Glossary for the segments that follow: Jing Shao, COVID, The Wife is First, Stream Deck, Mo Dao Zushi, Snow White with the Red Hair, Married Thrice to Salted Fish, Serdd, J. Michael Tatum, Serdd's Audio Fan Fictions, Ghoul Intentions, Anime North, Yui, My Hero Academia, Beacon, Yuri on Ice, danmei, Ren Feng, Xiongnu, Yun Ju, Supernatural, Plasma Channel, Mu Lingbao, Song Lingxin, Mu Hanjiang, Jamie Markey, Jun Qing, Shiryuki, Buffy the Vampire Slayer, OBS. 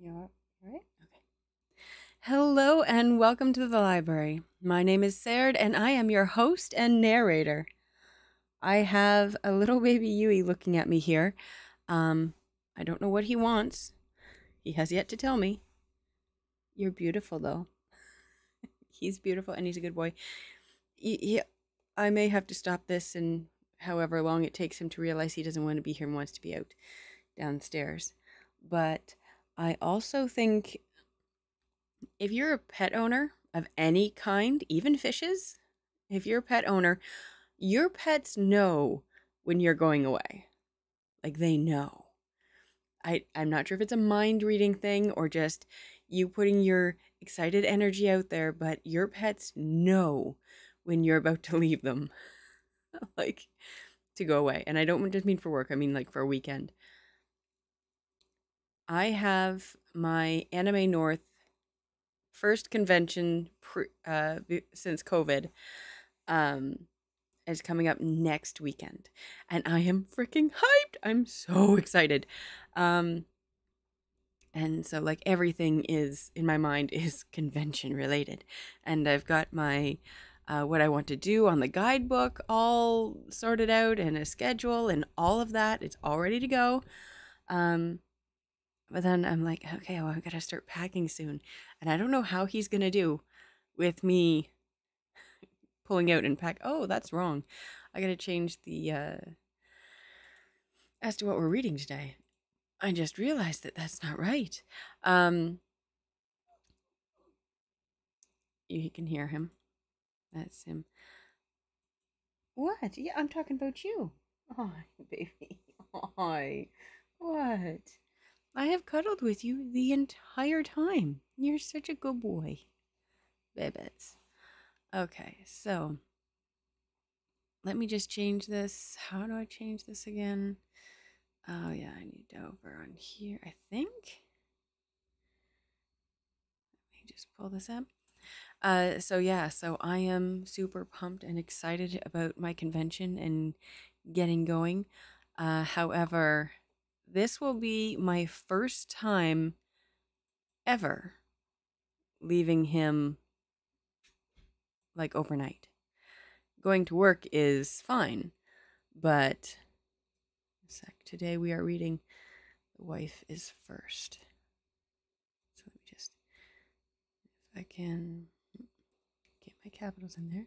You all right? Okay. Hello and welcome to the library. My name is Serdd and I am your host and narrator. I have a little baby Yui looking at me here. I don't know what he wants. He has yet to tell me. You're beautiful though. He's beautiful and he's a good boy. I may have to stop this and however long it takes him to realize he doesn't want to be here and wants to be out downstairs. But I also think if you're a pet owner of any kind, even fishes, if you're a pet owner, your pets know when you're going away. Like they know. I'm not sure if it's a mind reading thing or just you putting your excited energy out there, but your pets know when you're about to leave them. Like to go away. And I don't just mean for work, I mean like for a weekend. I have my Anime North first convention since COVID is coming up next weekend. And I am freaking hyped. I'm so excited. And so like everything is in my mind is convention related. And I've got my what I want to do on the guidebook all sorted out and a schedule and all of that. It's all ready to go. But then I'm like, okay, well, I've got to start packing soon. And I don't know how he's going to do with me pulling out and pack. Oh, that's wrong. I got to change the, as to what we're reading today. I just realized that that's not right. You can hear him. That's him. What? Yeah, I'm talking about you. Oh, baby. Oh, what? I have cuddled with you the entire time. You're such a good boy. Babies. Okay, so let me just change this. How do I change this again? Oh, yeah, I need over on here, I think. Let me just pull this up. So I am super pumped and excited about my convention and getting going. However, this will be my first time ever leaving him like overnight. Going to work is fine, but today we are reading The Wife is First. So let me just, if I can get my capitals in there.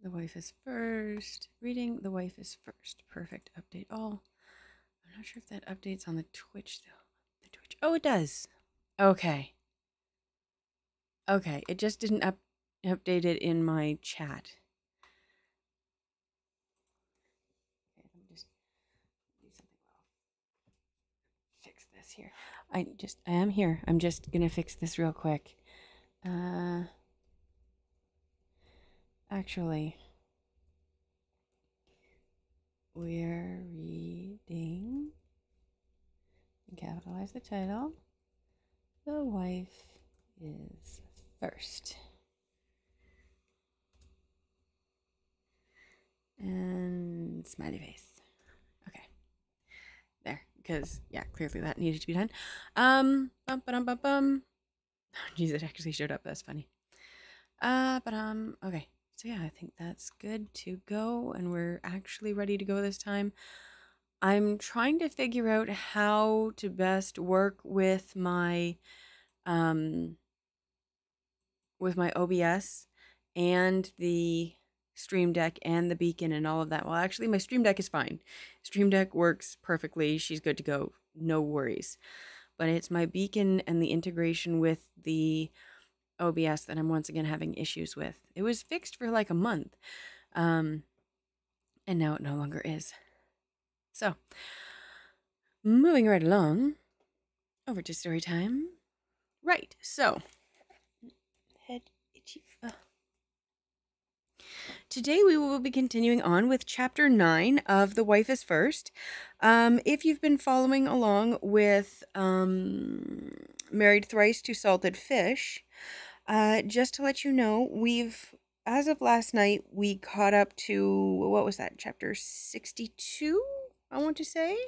The Wife is First. Reading The Wife is First. Perfect. Update all. I'm not sure if that updates on the Twitch though. The Twitch. Oh, it does. Okay. Okay. It just didn't update it in my chat. Okay, let me just do something. Fix this here. I am here. I'm just gonna fix this real quick. Actually, we're reading, and capitalize the title, The Wife is First. And smiley face. Okay. There, because, yeah, clearly that needed to be done. Oh, geez, it actually showed up. That's funny. Okay. So yeah, I think that's good to go and we're actually ready to go this time. I'm trying to figure out how to best work with my OBS and the Stream Deck and the Beacon and all of that. Well, actually my Stream Deck is fine. Stream Deck works perfectly. She's good to go. No worries. But it's my Beacon and the integration with the OBS that I'm once again having issues with. It was fixed for like a month, and now it no longer is. So, moving right along, over to story time. Right, so, head itchy. Today we will be continuing on with Chapter 9 of The Wife is First. If you've been following along with Married Thrice to Salted Fish, just to let you know, we've, as of last night, we caught up to, what was that, chapter 62, I want to say?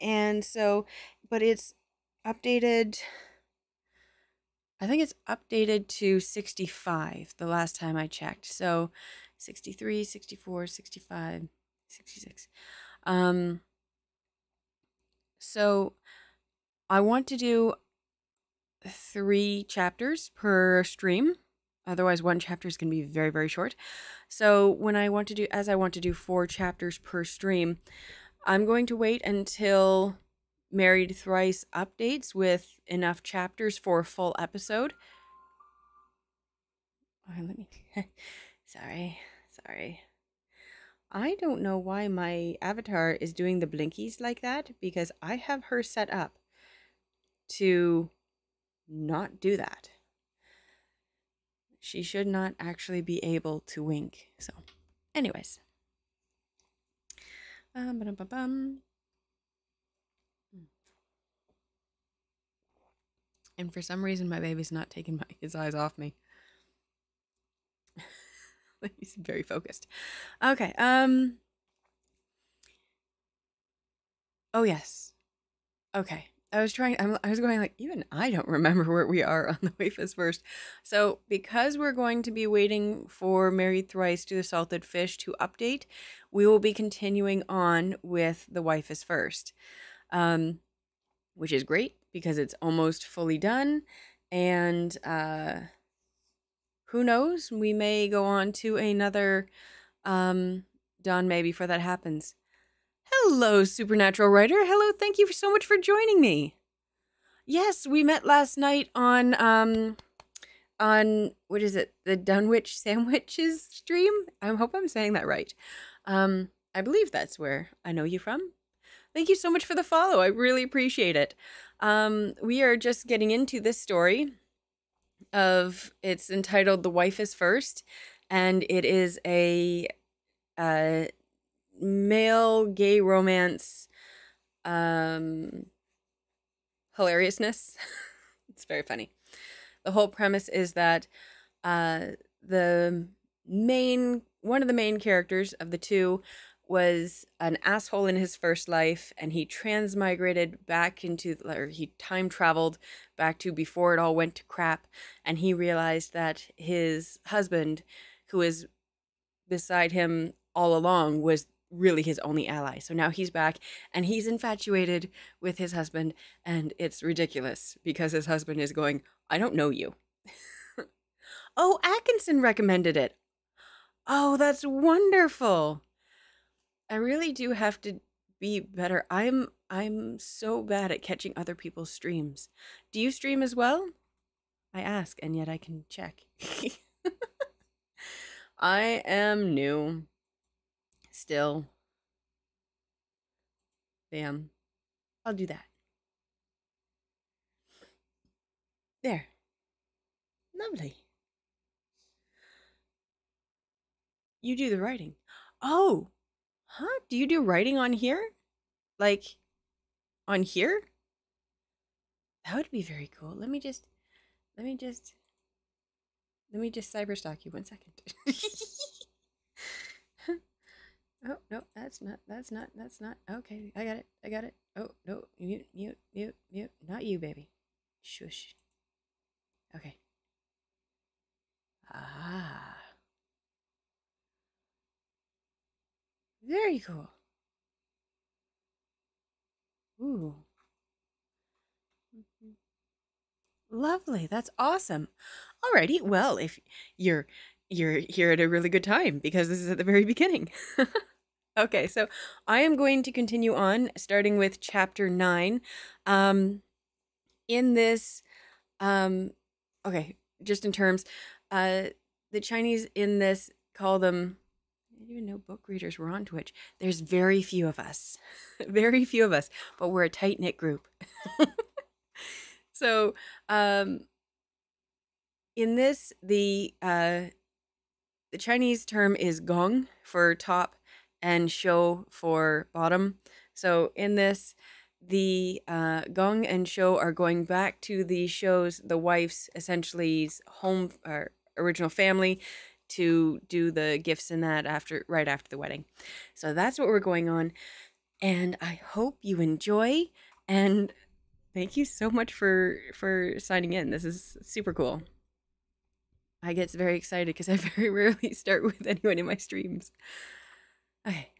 And so, but it's updated, I think it's updated to 65 the last time I checked. So 63, 64, 65, 66. So I want to do 3 chapters per stream. Otherwise, one chapter is going to be very, very short. So when I want to do, as I want to do 4 chapters per stream, I'm going to wait until Married Thrice updates with enough chapters for a full episode. All right, let me, sorry. I don't know why my avatar is doing the blinkies like that, because I have her set up to not do that. She should not actually be able to wink. So anyways. And for some reason, my baby's not taking his eyes off me. He's very focused. Okay. Oh, yes. Okay. I was trying, I was going like, even I don't remember where we are on The Wife is First. So because we're going to be waiting for Married Thrice to the Salted Fish to update, we will be continuing on with The Wife is First, which is great because it's almost fully done. And who knows, we may go on to another danmei before that happens. Hello, Supernatural Writer. Hello, thank you so much for joining me. Yes, we met last night on what is it? The Dunwich Sandwiches stream? I hope I'm saying that right. I believe that's where I know you from. Thank you so much for the follow. I really appreciate it. We are just getting into this story of, it's entitled The Wife is First, and it is a male gay romance hilariousness. It's very funny. The whole premise is that one of the main characters of the two was an asshole in his first life, and he transmigrated back into, or he time traveled back to before it all went to crap, and he realized that his husband, who is beside him all along, was really his only ally. So now he's back and he's infatuated with his husband, and it's ridiculous because his husband is going, I don't know you. Oh, Atkinson recommended it. Oh, that's wonderful. I really do have to be better. I'm so bad at catching other people's streams. Do you stream as well? I ask, and yet I can check. I am new. Still. Bam. I'll do that. There. Lovely. You do the writing. Oh. Huh? Do you do writing on here? Like, on here? That would be very cool. Let me just cyberstalk you one second. Oh, no, that's not. Okay, I got it. Oh, no, mute. Not you, baby. Shush. Okay. Ah. Very cool. Ooh. Lovely. That's awesome. Alrighty. Well, if you're here at a really good time, because this is at the very beginning. Okay, so I am going to continue on, starting with chapter 9. In this, okay, just in terms, the Chinese in this call them, I didn't even know book readers were on Twitch. There's very few of us, very few of us, but we're a tight-knit group. So in this, the Chinese term is gong for top and shou for bottom. So in this, the gong and shou are going back to the shou's, the wife's, essentially home or original family, to do the gifts and that after, right after the wedding. So that's what we're going on. and I hope you enjoy, and thank you so much for signing in. This is super cool. I get very excited because I very rarely start with anyone in my streams. Okay.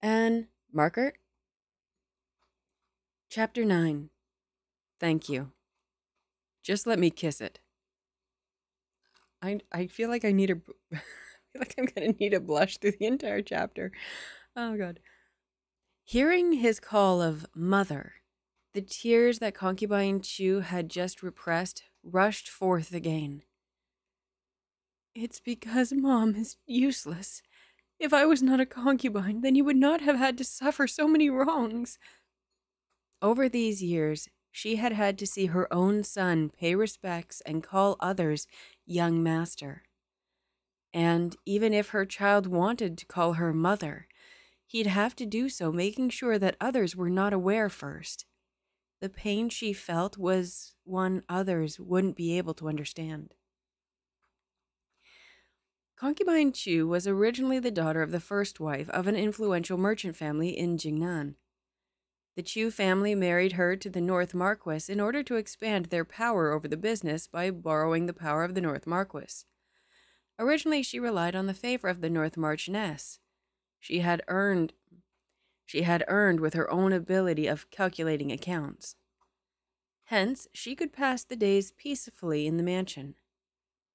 And marker. Chapter 9. Thank you. Just let me kiss it. I feel like I need a I feel like I'm gonna need a blush through the entire chapter. Oh god. Hearing his call of mother, the tears that concubine Chu had just repressed rushed forth again. It's because Mom is useless. If I was not a concubine, then you would not have had to suffer so many wrongs. Over these years, she had had to see her own son pay respects and call others young master. And even if her child wanted to call her mother, he'd have to do so, making sure that others were not aware first. The pain she felt was one others wouldn't be able to understand. Concubine Chu was originally the daughter of the first wife of an influential merchant family in Jingnan. The Chu family married her to the North Marquess in order to expand their power over the business by borrowing the power of the North Marquess. Originally, she relied on the favor of the North Marchioness. She had earned with her own ability of calculating accounts. Hence, she could pass the days peacefully in the mansion.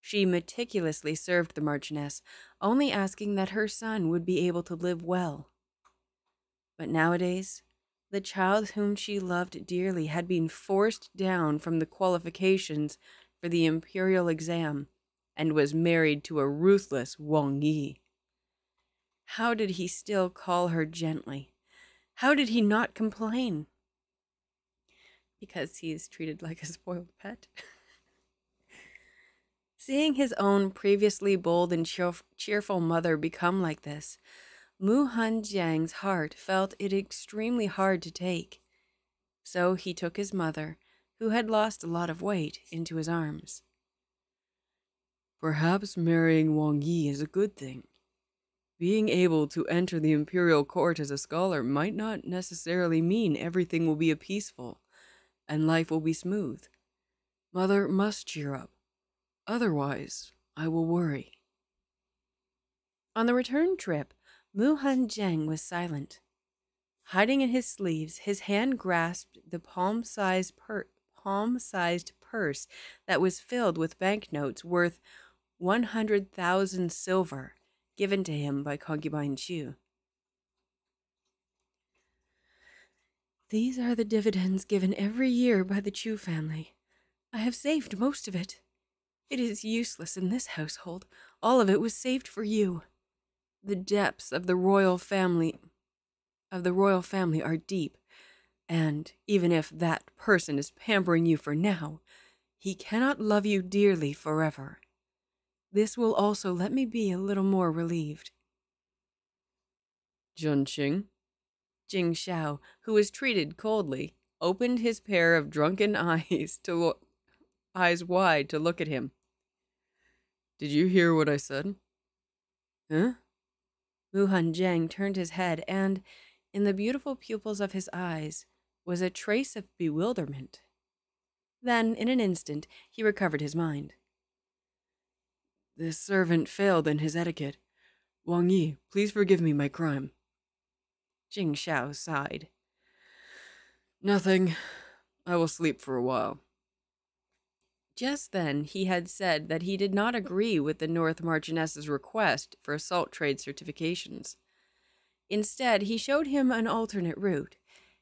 She meticulously served the Marchioness, only asking that her son would be able to live well. But nowadays, the child whom she loved dearly had been forced down from the qualifications for the imperial exam and was married to a ruthless Wang Yi. How did he still call her gently? How did he not complain? Because he is treated like a spoiled pet. Seeing his own previously bold and cheerful mother become like this, Mu Hanjiang's heart felt it extremely hard to take. So he took his mother, who had lost a lot of weight, into his arms. Perhaps marrying Wang Yi is a good thing. Being able to enter the imperial court as a scholar might not necessarily mean everything will be peaceful and life will be smooth. Mother must cheer up. Otherwise, I will worry. On the return trip, Mu Hanjiang was silent. Hiding in his sleeves, his hand grasped the palm-sized purse that was filled with banknotes worth 100,000 silver, given to him by concubine Chu. These are the dividends given every year by the Chu family. I have saved most of it. It is useless in this household. All of it was saved for you. The depths of the royal family are deep, and even if that person is pampering you for now, he cannot love you dearly forever. This will also let me be a little more relieved. Junqing. Jing Shao, who was treated coldly, opened his pair of drunken eyes wide to look at him. Did you hear what I said? Huh? Mu Hanjiang turned his head, and in the beautiful pupils of his eyes was a trace of bewilderment. Then, in an instant, he recovered his mind. This servant failed in his etiquette. Wang Yi, please forgive me my crime. Jing Shao sighed. Nothing. I will sleep for a while. Just then, he had said that he did not agree with the North Marchioness's request for assault trade certifications. Instead, he showed him an alternate route,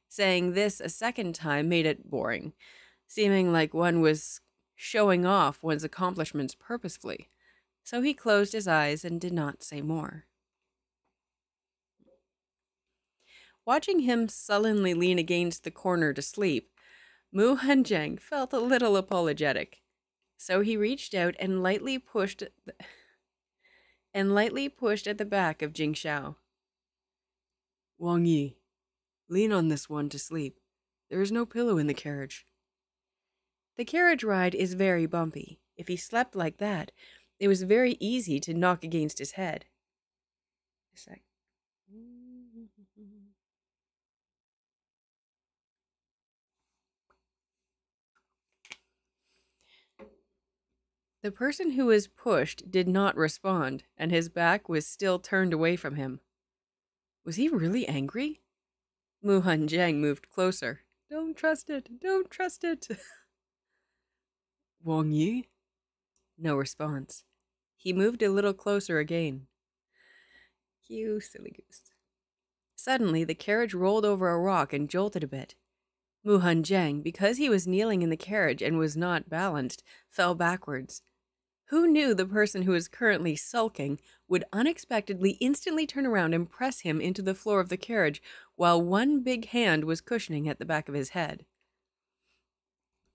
saying this a second time made it boring, seeming like one was showing off one's accomplishments purposefully. So he closed his eyes and did not say more. Watching him sullenly lean against the corner to sleep, Mu Hanjiang felt a little apologetic. So he reached out and lightly pushed at the back of Jing Shao. Wang Yi, lean on this one to sleep. There is no pillow in the carriage. The carriage ride is very bumpy. If he slept like that, it was very easy to knock against his head. The person who was pushed did not respond, and his back was still turned away from him. Was he really angry? Mu Hanjiang moved closer. Don't trust it! Don't trust it! Wang Yi? No response. He moved a little closer again. You silly goose. Suddenly, the carriage rolled over a rock and jolted a bit. Mu Hanjiang, because he was kneeling in the carriage and was not balanced, fell backwards. Who knew the person who was currently sulking would unexpectedly instantly turn around and press him into the floor of the carriage while one big hand was cushioning at the back of his head?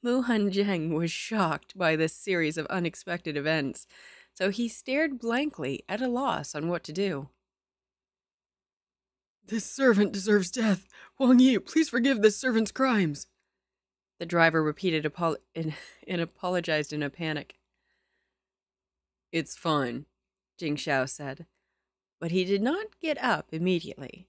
Mu Hanjiang was shocked by this series of unexpected events, so he stared blankly at a loss on what to do. This servant deserves death. Wang Yi, please forgive this servant's crimes. The driver repeated and apologized in a panic. It's fine, Jing Shao said, but he did not get up immediately.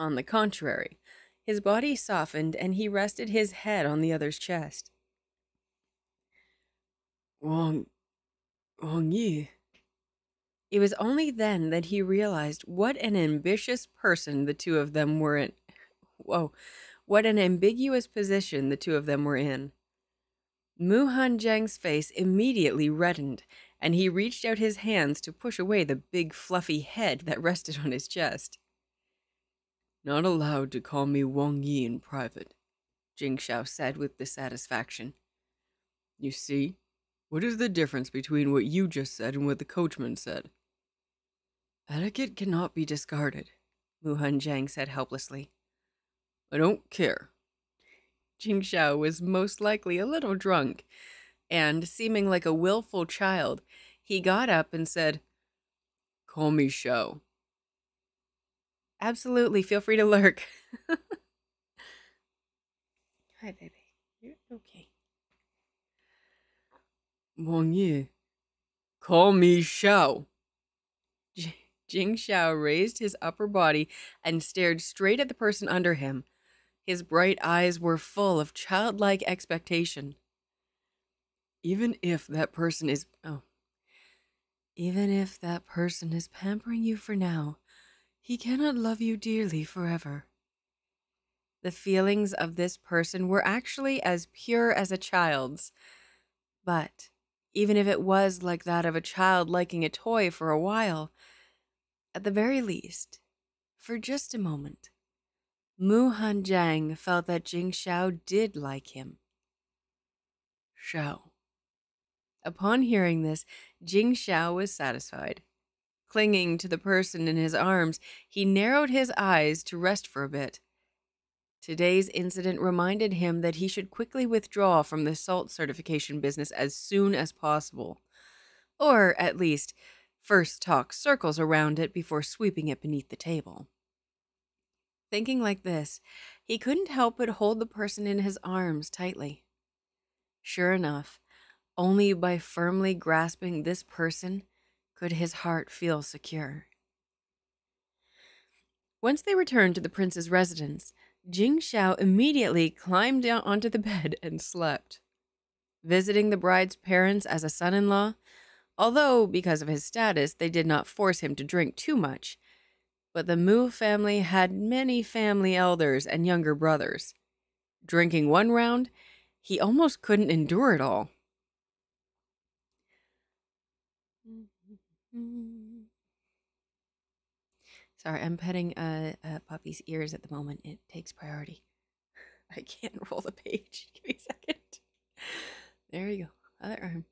On the contrary, his body softened and he rested his head on the other's chest. Wang Yi. It was only then that he realized what an ambitious person the two of them were in. Whoa, what an ambiguous position the two of them were in. Mu Hanjiang's face immediately reddened, and he reached out his hands to push away the big fluffy head that rested on his chest. Not allowed to call me Wang Yi in private, Jing Shao said with dissatisfaction. You see, what is the difference between what you just said and what the coachman said? Etiquette cannot be discarded, Mu Hanjiang said helplessly. I don't care. Jing Shao was most likely a little drunk, and seeming like a willful child, he got up and said, Call me Shao. Absolutely, feel free to lurk. Hi, baby. You're okay. Wang Yi, call me Shao. Jing Shao raised his upper body and stared straight at the person under him. His bright eyes were full of childlike expectation. Even if that person is pampering you for now, he cannot love you dearly forever. The feelings of this person were actually as pure as a child's, but even if it was like that of a child liking a toy for a while, at the very least, for just a moment, Mu Hanjiang felt that Jing Shao did like him. Shao. Upon hearing this, Jing Shao was satisfied. Clinging to the person in his arms, he narrowed his eyes to rest for a bit. Today's incident reminded him that he should quickly withdraw from the salt certification business as soon as possible, or at least first talk circles around it before sweeping it beneath the table. Thinking like this, he couldn't help but hold the person in his arms tightly. Sure enough, only by firmly grasping this person could his heart feel secure. Once they returned to the prince's residence, Jing Shao immediately climbed down onto the bed and slept. Visiting the bride's parents as a son-in-law, although because of his status they did not force him to drink too much, but the Mu family had many family elders and younger brothers. Drinking one round, he almost couldn't endure it all. Sorry, I'm petting a puppy's ears at the moment. It takes priority. I can't roll the page. Give me a second. There you go. Other arm.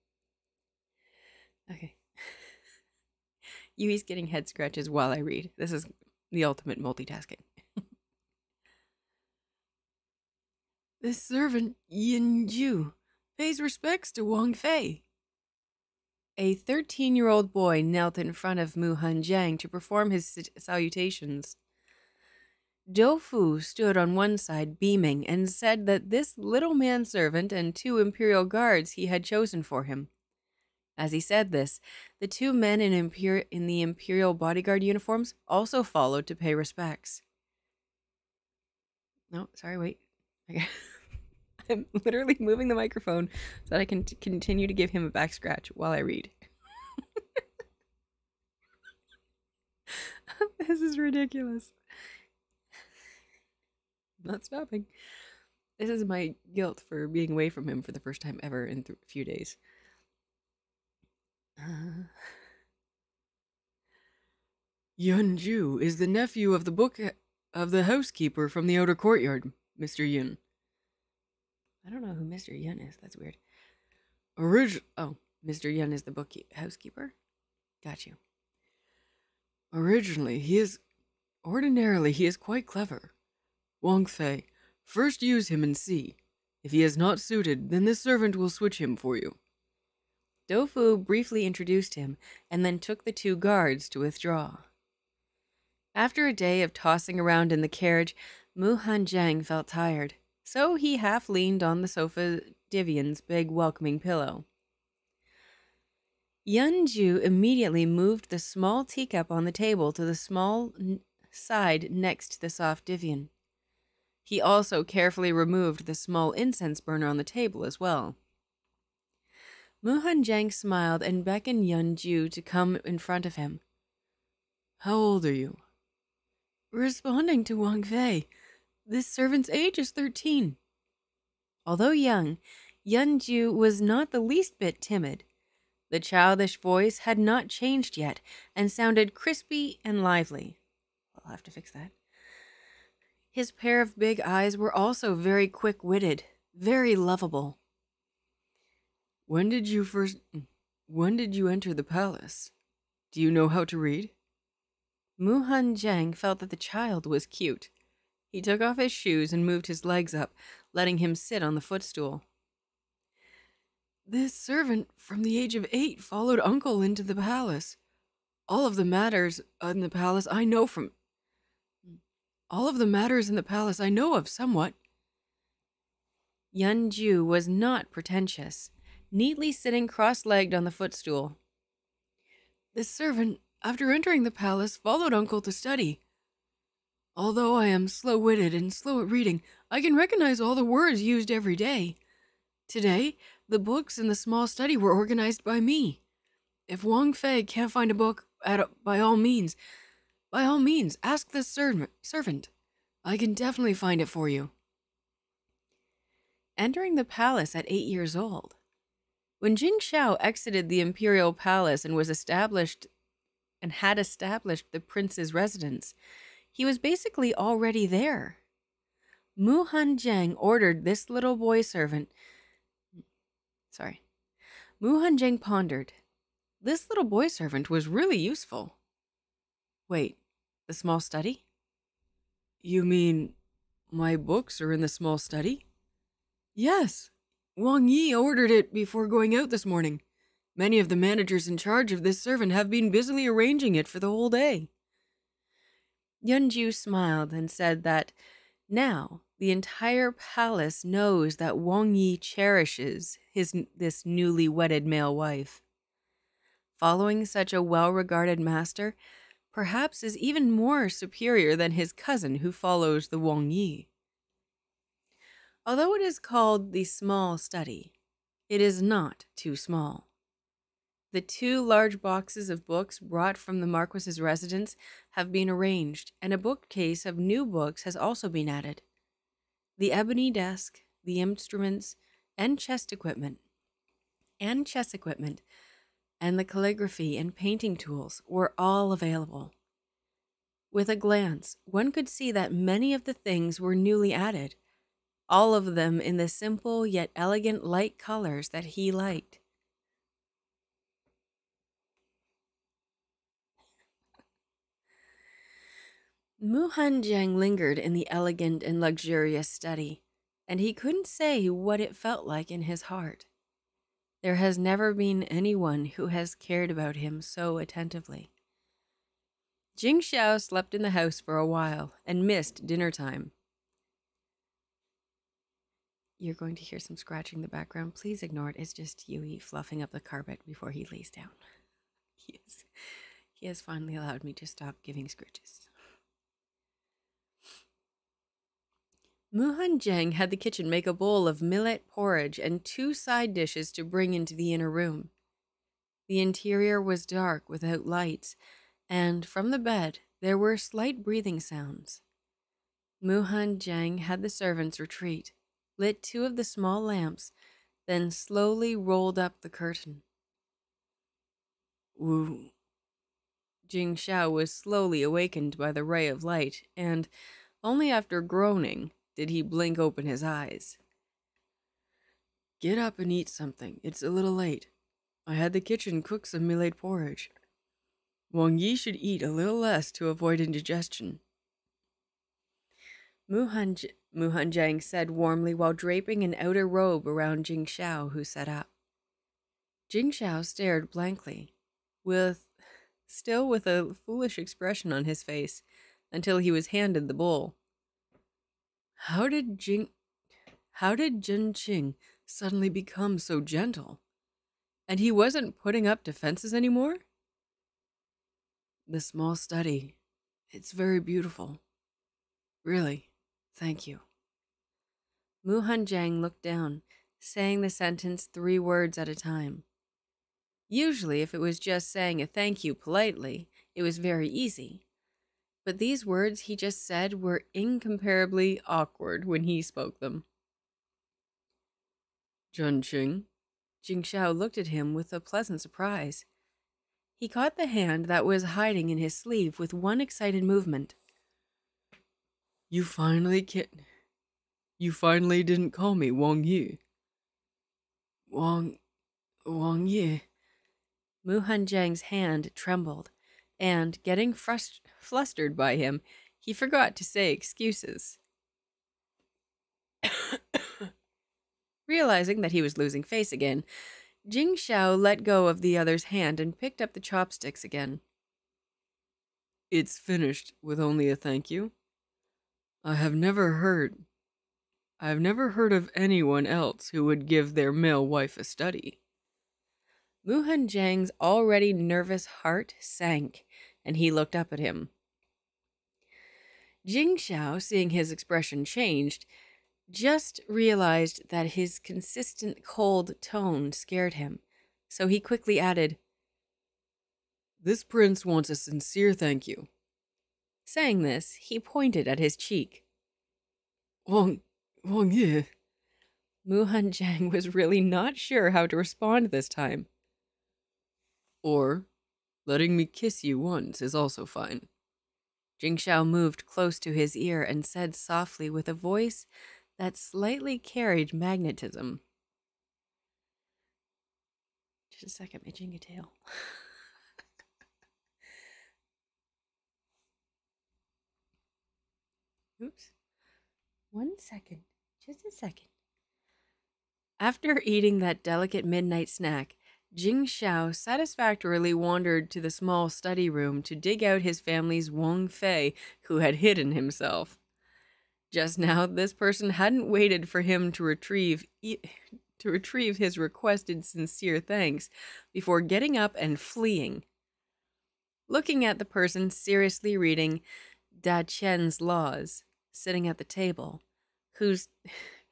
Okay. Yui's getting head scratches while I read. This is the ultimate multitasking. This servant, Yin Ju, pays respects to Wang Fei. A 13-year-old boy knelt in front of Mu Hanjiang to perform his salutations. Dou Fu stood on one side beaming and said that this little manservant and 2 imperial guards he had chosen for him. As he said this, the 2 men in the imperial bodyguard uniforms also followed to pay respects. No, sorry, wait. Okay. I'm literally moving the microphone so that I can continue to give him a back scratch while I read. This is ridiculous. I'm not stopping. This is my guilt for being away from him for the first time ever in a few days. Yun-ju is the nephew of the book of the housekeeper from the outer courtyard, Mr. Yun. I don't know who Mr. Yun is. That's weird. Oh, Mr. Yun is the housekeeper? Got you. Ordinarily, he is quite clever. Wong Fei, first use him and see. If he is not suited, then this servant will switch him for you. Dofu briefly introduced him, and then took the two guards to withdraw. After a day of tossing around in the carriage, Mu Hanjiang felt tired, so he half leaned on the sofa Divian's big welcoming pillow. Yun-ju immediately moved the small teacup on the table to the small side next the soft Divian. He also carefully removed the small incense burner on the table as well. Mu Hanjiang smiled and beckoned Yun-ju to come in front of him. How old are you? Responding to Wong Fei, this servant's age is 13. Although young, Yun-ju was not the least bit timid. The childish voice had not changed yet and sounded crispy and lively. I'll have to fix that. His pair of big eyes were also very quick-witted, very lovable. When did you enter the palace? Do you know how to read? Mu Hanjiang felt that the child was cute. He took off his shoes and moved his legs up, letting him sit on the footstool. This servant from the age of 8 followed uncle into the palace. All of the matters in the palace I know of somewhat. Yun-ju was not pretentious, neatly sitting cross-legged on the footstool. This servant, after entering the palace, followed uncle to study. Although I am slow-witted and slow at reading, I can recognize all the words used every day. Today, the books in the small study were organized by me. If Wong Fei can't find a book, by all means, ask this servant. I can definitely find it for you. Entering the palace at 8 years old. When Jing Shao exited the imperial palace and had established the prince's residence, he was basically already there. Mu Hanjiang ordered this little boy servant. Mu Hanjiang pondered. This little boy servant was really useful. Wait, the small study? You mean my books are in the small study? Yes. Wang Yi ordered it before going out this morning. Many of the managers in charge of this servant have been busily arranging it for the whole day. Yun-ju smiled and said that now the entire palace knows that Wang Yi cherishes this newly wedded male wife. Following such a well-regarded master, perhaps is even more superior than his cousin who follows the Wang Yi. Although it is called the small study, it is not too small. The two large boxes of books brought from the Marquis's residence have been arranged, and a bookcase of new books has also been added. The ebony desk, the instruments, and chess equipment, and the calligraphy and painting tools were all available. With a glance, one could see that many of the things were newly added, all of them in the simple yet elegant light colors that he liked. Mu Hanjiang lingered in the elegant and luxurious study, and he couldn't say what it felt like in his heart. There has never been anyone who has cared about him so attentively. Jing Shao slept in the house for a while and missed dinner time. You're going to hear some scratching in the background. Please ignore it. It's just Yui fluffing up the carpet before he lays down. He has finally allowed me to stop giving scratches. Mu Hanjiang had the kitchen make a bowl of millet porridge and 2 side dishes to bring into the inner room. The interior was dark without lights, and from the bed there were slight breathing sounds. Mu Hanjiang had the servants retreat, lit 2 of the small lamps, then slowly rolled up the curtain. Woo. Jing Shao was slowly awakened by the ray of light, and only after groaning did he blink open his eyes. Get up and eat something. It's a little late. I had the kitchen cook some millet porridge. Wang Yi should eat a little less to avoid indigestion. Mu Hanjiang said warmly while draping an outer robe around Jing Shao, who sat up. Jing Shao stared blankly, still with a foolish expression on his face, until he was handed the bowl. How did Jin Qing suddenly become so gentle? And he wasn't putting up defenses anymore? The small study. It's very beautiful. Really, thank you. Mu Hanjiang looked down, saying the sentence 3 words at a time. Usually, if it was just saying a thank you politely, it was very easy. But these words he just said were incomparably awkward when he spoke them. Jun Qing. Jing Shao looked at him with a pleasant surprise. He caught the hand that was hiding in his sleeve with one excited movement. You finally didn't call me Wang Yi. Wang Yi. Mu Hanjiang's hand trembled, and getting flustered by him, he forgot to say excuses. Realizing that he was losing face again, Jing Shao let go of the other's hand and picked up the chopsticks again. It's finished with only a thank you. I've never heard of anyone else who would give their male wife a study. Mu Hanjiang's already nervous heart sank, and he looked up at him. Jing Shao, seeing his expression changed, just realized that his consistent cold tone scared him, so he quickly added, This prince wants a sincere thank you. Saying this, he pointed at his cheek. Wang Ye. Mu Hanjiang was really not sure how to respond this time. Or, letting me kiss you once is also fine. Jing Shao moved close to his ear and said softly with a voice that slightly carried magnetism. Just a second, my jingle tail. Oops. 1 second. Just a second. After eating that delicate midnight snack, Jing Shao satisfactorily wandered to the small study room to dig out his family's Wang Fei, who had hidden himself. Just now, this person hadn't waited for him to retrieve his requested sincere thanks before getting up and fleeing. Looking at the person seriously reading Da Qian's Laws, sitting at the table, whose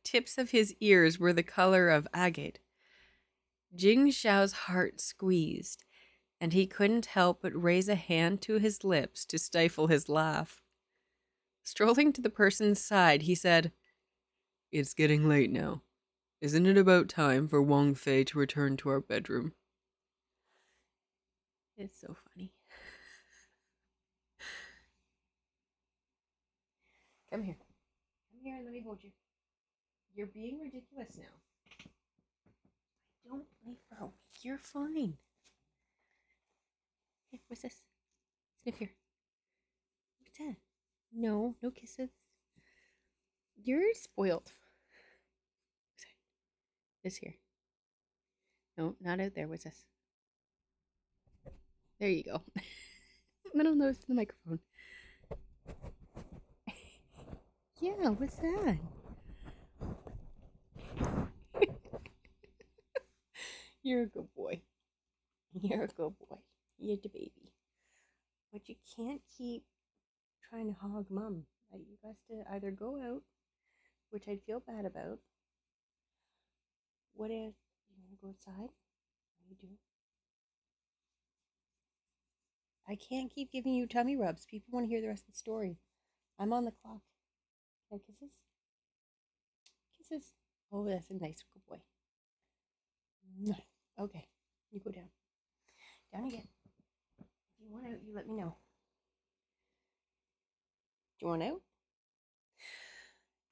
tips of his ears were the color of agate, Jing Shao's heart squeezed, and he couldn't help but raise a hand to his lips to stifle his laugh. Strolling to the person's side, he said, It's getting late now. Isn't it about time for Wang Fei to return to our bedroom? It's so funny. Come here. Come here and let me hold you. You're being ridiculous now. Don't leave her. You're fine. Hey, what's this? Sniff here. What's that? No, no kisses. You're spoiled. Sorry. This here. No, not out there. What's this? There you go. Middle nose to the microphone. Yeah, what's that? You're a good boy. You're a good boy. You're the baby. But you can't keep trying to hog mum. You have to either go out which I'd feel bad about. What if you want to go outside? What do you do? I can't keep giving you tummy rubs. People want to hear the rest of the story. I'm on the clock. Can I kisses? Kisses. Oh, that's a nice good boy. No. Okay. You go down. Down again. If you want out, you let me know. Do you want out?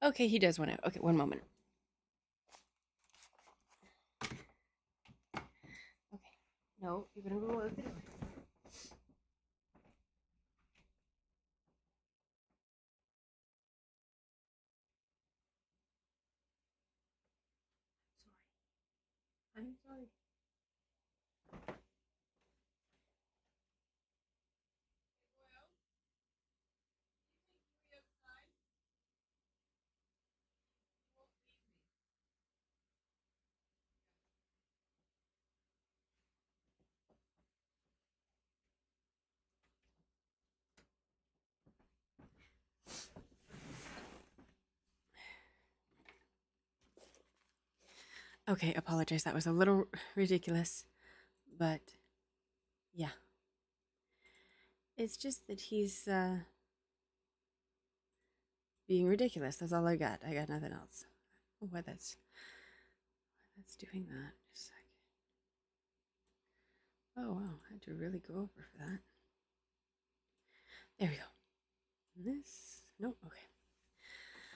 Okay, he does want out. Okay, one moment. Okay. No, you're going to go out the door. Okay, apologize. That was a little ridiculous, but yeah. It's just that he's being ridiculous. That's all I got. I got nothing else. Oh, why that's doing that. Just a second. Oh, wow. I had to really go over for that. There we go. And this. Nope.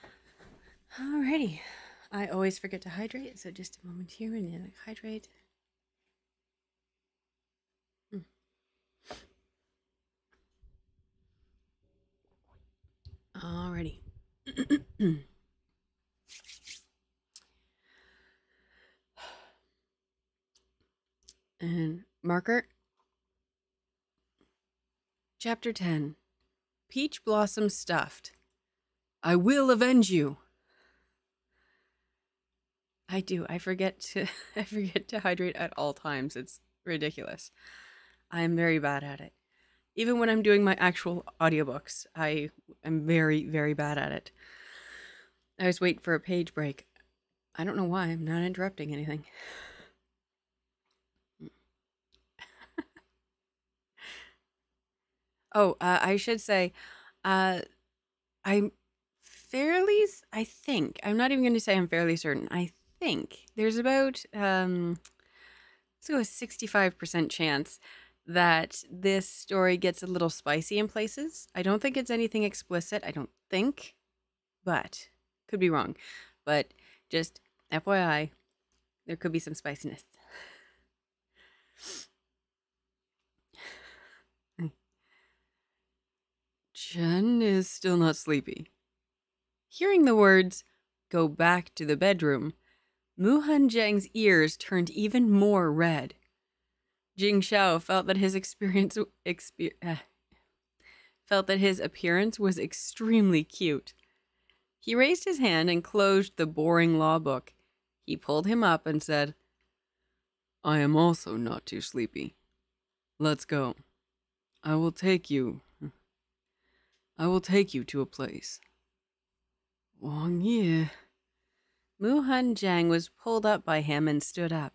Okay. Alrighty. I always forget to hydrate, so just a moment here and then I hydrate. Alrighty. And marker. Chapter 10. Peach Blossom Stuffed. I will avenge you. I do. I forget to hydrate at all times. It's ridiculous. I'm very bad at it. Even when I'm doing my actual audiobooks, I am very, very bad at it. I always wait for a page break. I don't know why. I'm not interrupting anything. I should say, I'm fairly certain, there's about, let's go a 65% chance that this story gets a little spicy in places. I don't think it's anything explicit, I don't think, but could be wrong. But just FYI, there could be some spiciness. Chen is still not sleepy. Hearing the words, "Go back to the bedroom," Mu Hanjiang's ears turned even more red. Jing Shao felt that his appearance was extremely cute. He raised his hand and closed the boring law book. He pulled him up and said, "I am also not too sleepy. Let's go. I will take you to a place." Wong Ye. Mu Hanjiang was pulled up by him and stood up.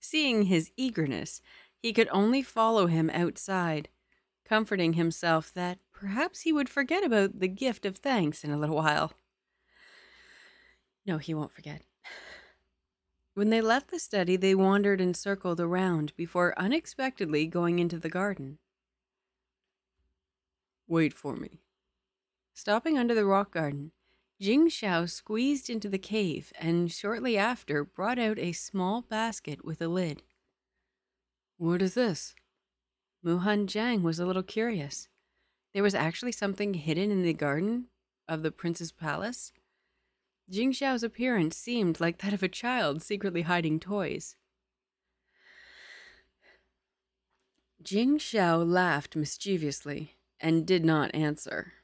Seeing his eagerness, he could only follow him outside, comforting himself that perhaps he would forget about the gift of thanks in a little while. No, he won't forget. When they left the study, they wandered and circled around before unexpectedly going into the garden. "Wait for me." Stopping under the rock garden, Jing Shao squeezed into the cave and shortly after brought out a small basket with a lid. "What is this?" Mu Hanjiang was a little curious. There was actually something hidden in the garden of the prince's palace. Jing Shao's appearance seemed like that of a child secretly hiding toys. Jing Shao laughed mischievously and did not answer.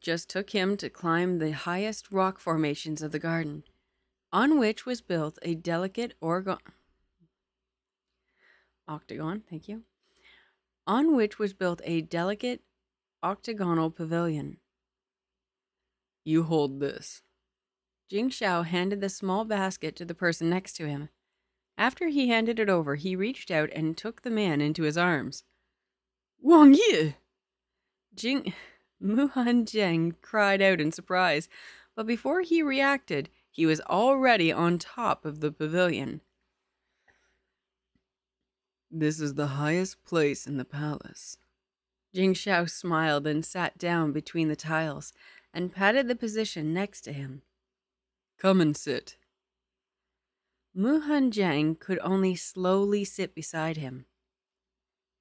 Just took him to climb the highest rock formations of the garden, on which was built a delicate octagon, thank you. On which was built a delicate octagonal pavilion. "You hold this." Jing Shao handed the small basket to the person next to him. After he handed it over, he reached out and took the man into his arms. Wang Yi! Mu Hanjiang cried out in surprise, but before he reacted, he was already on top of the pavilion. This is the highest place in the palace. Jing Shao smiled and sat down between the tiles and patted the position next to him. Come and sit. Mu Hanjiang could only slowly sit beside him.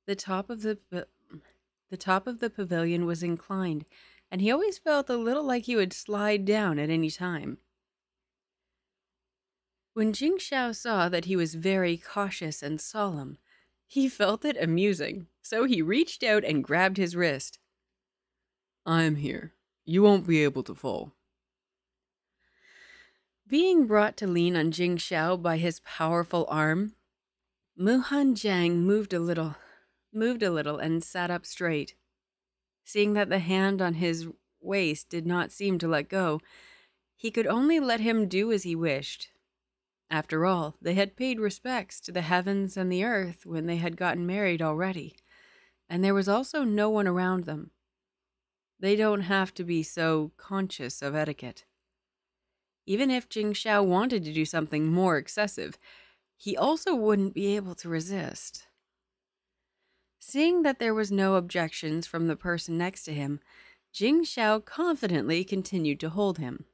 The top of the pavilion was inclined, and he always felt a little like he would slide down at any time. When Jing Shao saw that he was very cautious and solemn, he felt it amusing, so he reached out and grabbed his wrist. I'm here. You won't be able to fall. Being brought to lean on Jing Shao by his powerful arm, Mu Hanjiang moved a little and sat up straight. Seeing that the hand on his waist did not seem to let go, he could only let him do as he wished. After all, they had paid respects to the heavens and the earth when they had gotten married already, and there was also no one around them. They don't have to be so conscious of etiquette. Even if Jing Shao wanted to do something more excessive, he also wouldn't be able to resist. Seeing that there was no objections from the person next to him, Jing Shao confidently continued to hold him.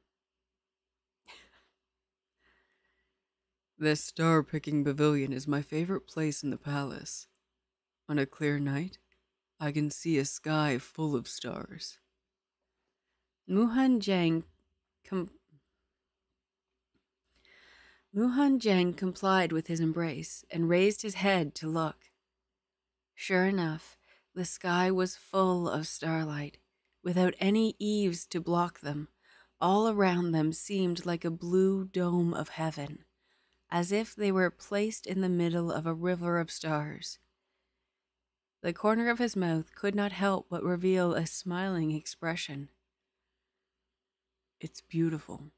This star-picking pavilion is my favorite place in the palace. On a clear night, I can see a sky full of stars. Mu Hanjiang complied with his embrace and raised his head to look. Sure enough, the sky was full of starlight, without any eaves to block them. All around them seemed like a blue dome of heaven, as if they were placed in the middle of a river of stars. The corner of his mouth could not help but reveal a smiling expression. It's beautiful.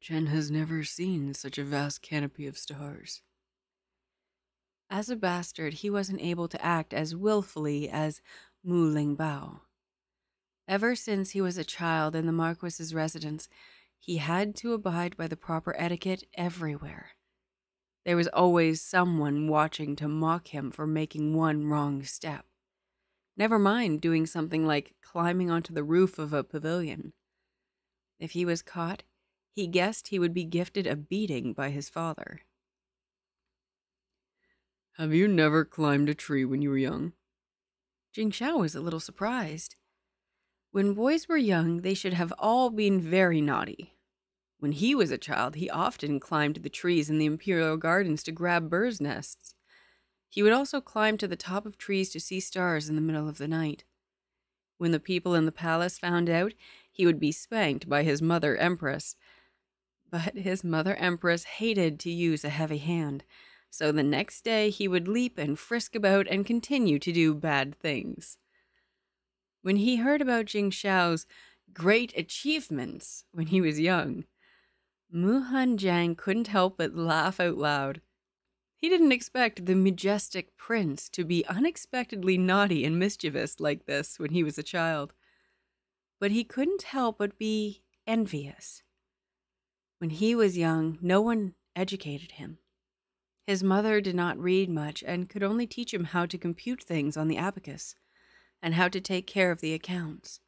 Jen has never seen such a vast canopy of stars. As a bastard, he wasn't able to act as willfully as Mu Lingbao. Ever since he was a child in the Marquis's residence, he had to abide by the proper etiquette everywhere. There was always someone watching to mock him for making one wrong step. Never mind doing something like climbing onto the roof of a pavilion. If he was caught, he guessed he would be gifted a beating by his father. Have you never climbed a tree when you were young? Jing Shao was a little surprised. When boys were young, they should have all been very naughty. When he was a child, he often climbed the trees in the imperial gardens to grab birds' nests. He would also climb to the top of trees to see stars in the middle of the night. When the people in the palace found out, he would be spanked by his mother empress. But his mother empress hated to use a heavy hand. So the next day he would leap and frisk about and continue to do bad things. When he heard about Jing Shao's great achievements when he was young, Mu Hanjiang couldn't help but laugh out loud. He didn't expect the majestic prince to be unexpectedly naughty and mischievous like this when he was a child, but he couldn't help but be envious. When he was young, no one educated him. His mother did not read much and could only teach him how to compute things on the abacus and how to take care of the accounts.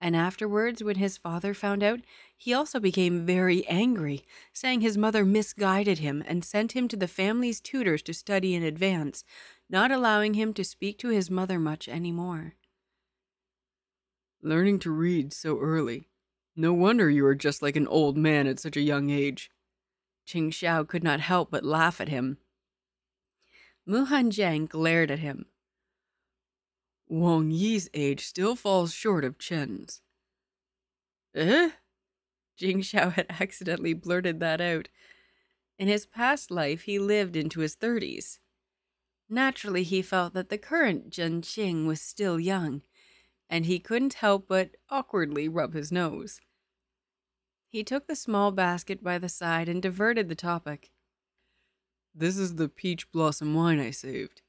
And afterwards, when his father found out, he also became very angry, saying his mother misguided him and sent him to the family's tutors to study in advance, not allowing him to speak to his mother much anymore. Learning to read so early. No wonder you are just like an old man at such a young age. Jing Shao could not help but laugh at him. Mu Hanjiang glared at him. Wang Yi's age still falls short of Chen's. Eh? Jing Shao had accidentally blurted that out. In his past life, he lived into his 30s. Naturally, he felt that the current Jin Qing was still young, and he couldn't help but awkwardly rub his nose. He took the small basket by the side and diverted the topic. This is the peach blossom wine I saved.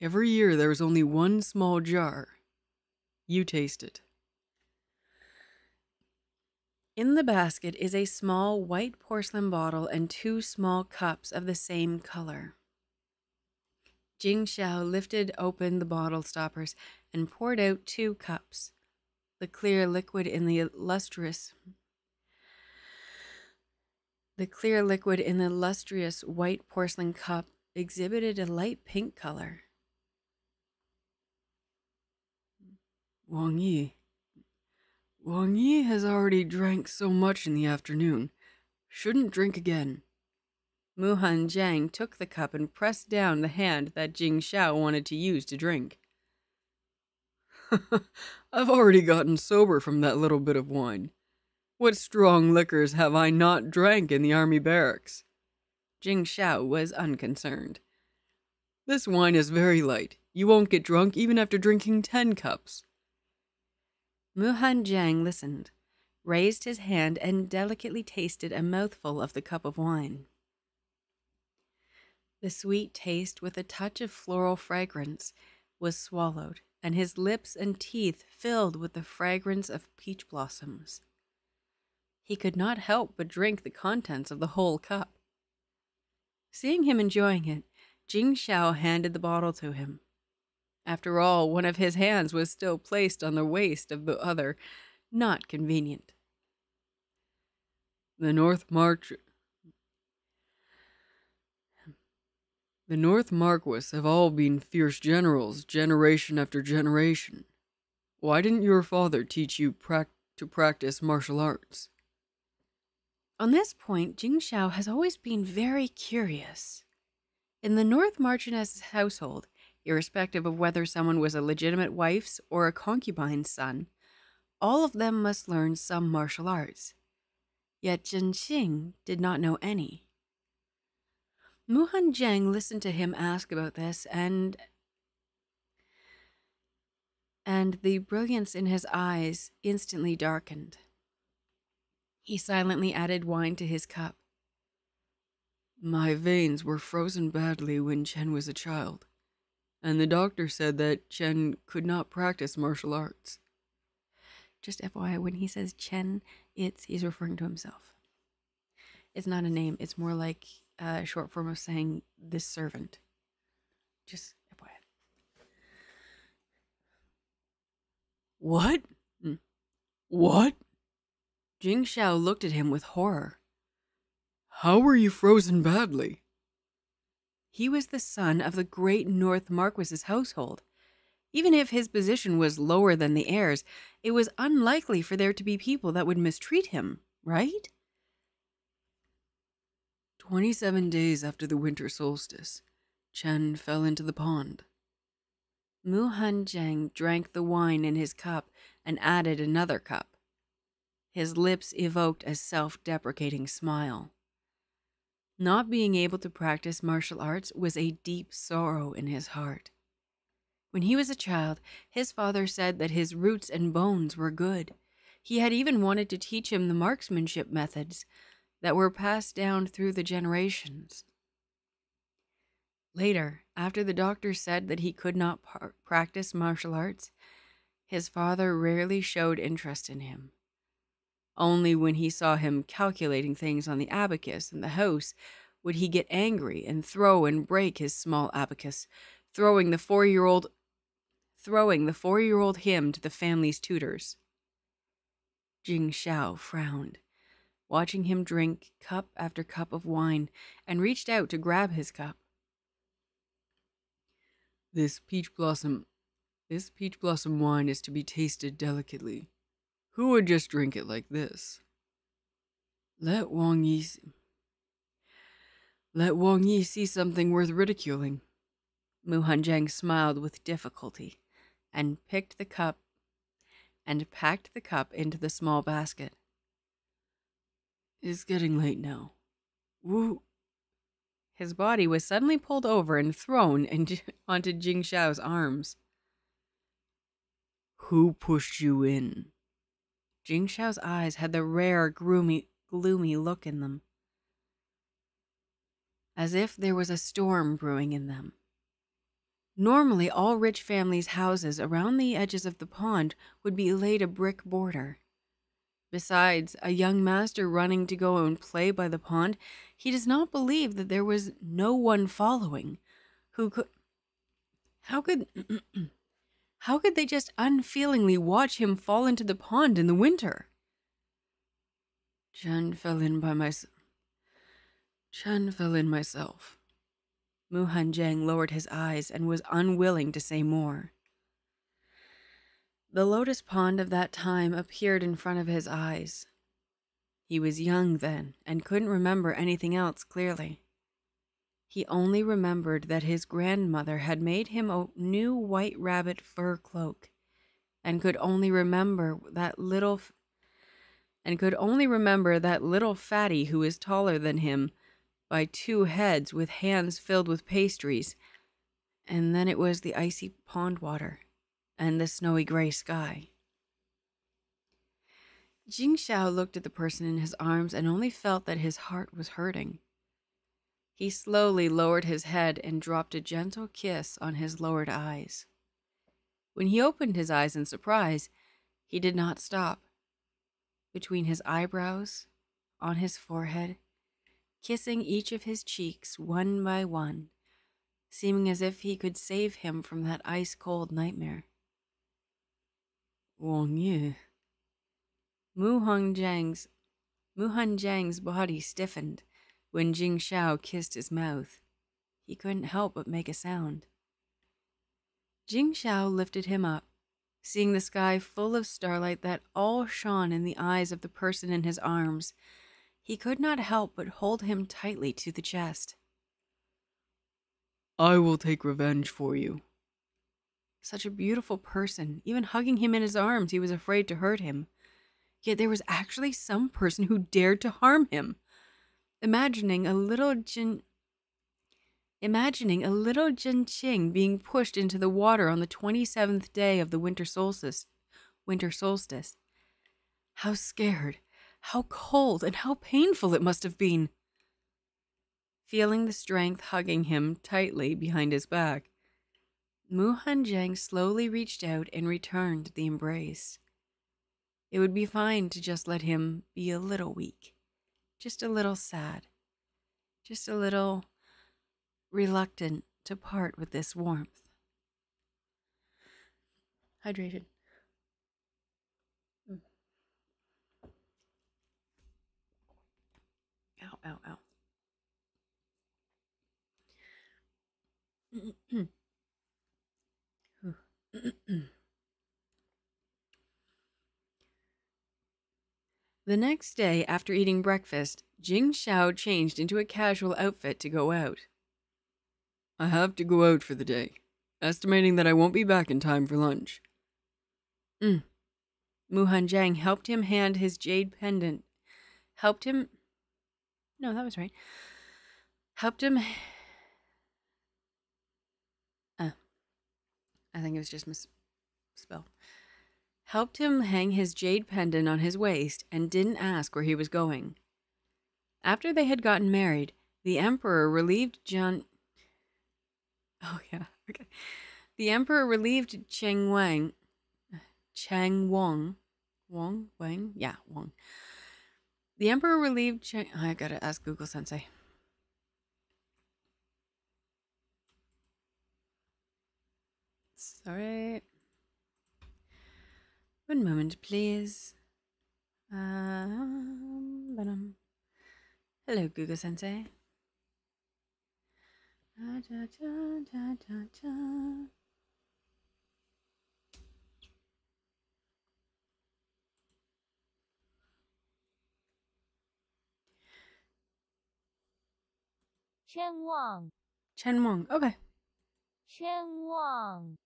Every year there is only one small jar. You taste it. In the basket is a small white porcelain bottle and two small cups of the same color. Jing Shao lifted open the bottle stoppers and poured out two cups, the clear liquid in the lustrous white porcelain cup exhibited a light pink color. Wang Yi has already drank so much in the afternoon. Shouldn't drink again. Mu Hanjiang took the cup and pressed down the hand that Jing Shao wanted to use to drink. I've already gotten sober from that little bit of wine. What strong liquors have I not drank in the army barracks? Jing Shao was unconcerned. This wine is very light. You won't get drunk even after drinking 10 cups. Mu Hanjiang listened, raised his hand, and delicately tasted a mouthful of the cup of wine. The sweet taste, with a touch of floral fragrance, was swallowed, and his lips and teeth filled with the fragrance of peach blossoms. He could not help but drink the contents of the whole cup. Seeing him enjoying it, Jing Shao handed the bottle to him. After all, one of his hands was still placed on the waist of the other. Not convenient. The North Marquis have all been fierce generals, generation after generation. Why didn't your father teach you to practice martial arts? On this point, Jing Shao has always been very curious. In the North Marchioness's household, irrespective of whether someone was a legitimate wife's or a concubine's son, all of them must learn some martial arts. Yet Jin Xing did not know any. Mu Hanjiang listened to him ask about this, and the brilliance in his eyes instantly darkened. He silently added wine to his cup. My veins were frozen badly when Chen was a child, and the doctor said that Chen could not practice martial arts. Just FYI, when he says Chen, he's referring to himself. It's not a name, it's more like a short form of saying this servant. Just FYI. What? What? Jing Shao looked at him with horror. How were you frozen badly? He was the son of the great North Marquis's household. Even if his position was lower than the heir's, it was unlikely for there to be people that would mistreat him, right? 27 days after the winter solstice, Chen fell into the pond. Mu Hanjiang drank the wine in his cup and added another cup. His lips evoked a self-deprecating smile. Not being able to practice martial arts was a deep sorrow in his heart. When he was a child, his father said that his roots and bones were good. He had even wanted to teach him the marksmanship methods that were passed down through the generations. Later, after the doctor said that he could not practice martial arts, his father rarely showed interest in him. Only when he saw him calculating things on the abacus in the house would he get angry and throw and break his small abacus, throwing the four-year-old hymn to the family's tutors. Jing Shao frowned, watching him drink cup after cup of wine, and reached out to grab his cup. This peach blossom wine is to be tasted delicately. Who would just drink it like this? Let Wang Yi see something worth ridiculing. Mu Hanjiang smiled with difficulty and packed the cup into the small basket. It's getting late now. Woo. His body was suddenly pulled over and thrown onto Jing Shao's arms. Who pushed you in? Jing Shao's eyes had the rare, gloomy, gloomy look in them, as if there was a storm brewing in them. Normally, all rich families' houses around the edges of the pond would be laid a brick border. Besides, a young master running to go and play by the pond, he does not believe that there was no one following. Who could... How could they just unfeelingly watch him fall into the pond in the winter? Chen fell in myself. Mu Hanjiang lowered his eyes and was unwilling to say more. The lotus pond of that time appeared in front of his eyes. He was young then and couldn't remember anything else clearly. He only remembered that his grandmother had made him a new white rabbit fur cloak, and could only remember that little fatty who is taller than him by two heads with hands filled with pastries, and then it was the icy pond water and the snowy gray sky. Jing Shao looked at the person in his arms and only felt that his heart was hurting. He slowly lowered his head and dropped a gentle kiss on his lowered eyes. When he opened his eyes in surprise, he did not stop. Between his eyebrows, on his forehead, kissing each of his cheeks one by one, seeming as if he could save him from that ice-cold nightmare. Wang Yu. Mu Hanjiang's body stiffened. When Jing Shao kissed his mouth, he couldn't help but make a sound. Jing Shao lifted him up, seeing the sky full of starlight that all shone in the eyes of the person in his arms. He could not help but hold him tightly to the chest. I will take revenge for you. Such a beautiful person, even hugging him in his arms, he was afraid to hurt him. Yet there was actually some person who dared to harm him. Imagining a little Jinqing being pushed into the water on the 27th day of the winter solstice. How scared, how cold, and how painful it must have been. Feeling the strength hugging him tightly behind his back, Mu Hanjiang slowly reached out and returned the embrace. It would be fine to just let him be a little weak. Just a little sad, just a little reluctant to part with this warmth. Hydrated. Ow, ow, ow. The next day, after eating breakfast, Jing Shao changed into a casual outfit to go out. I have to go out for the day, estimating that I won't be back in time for lunch. Mu Hanjiang helped him hand his jade pendant. Helped him hang his jade pendant on his waist and didn't ask where he was going. After they had gotten married, The Emperor relieved Wang. The Emperor relieved I gotta ask Google Sensei. Sorry. One moment, please. Hello, Google Sensei. Chen Wang. Okay. Chen Wang.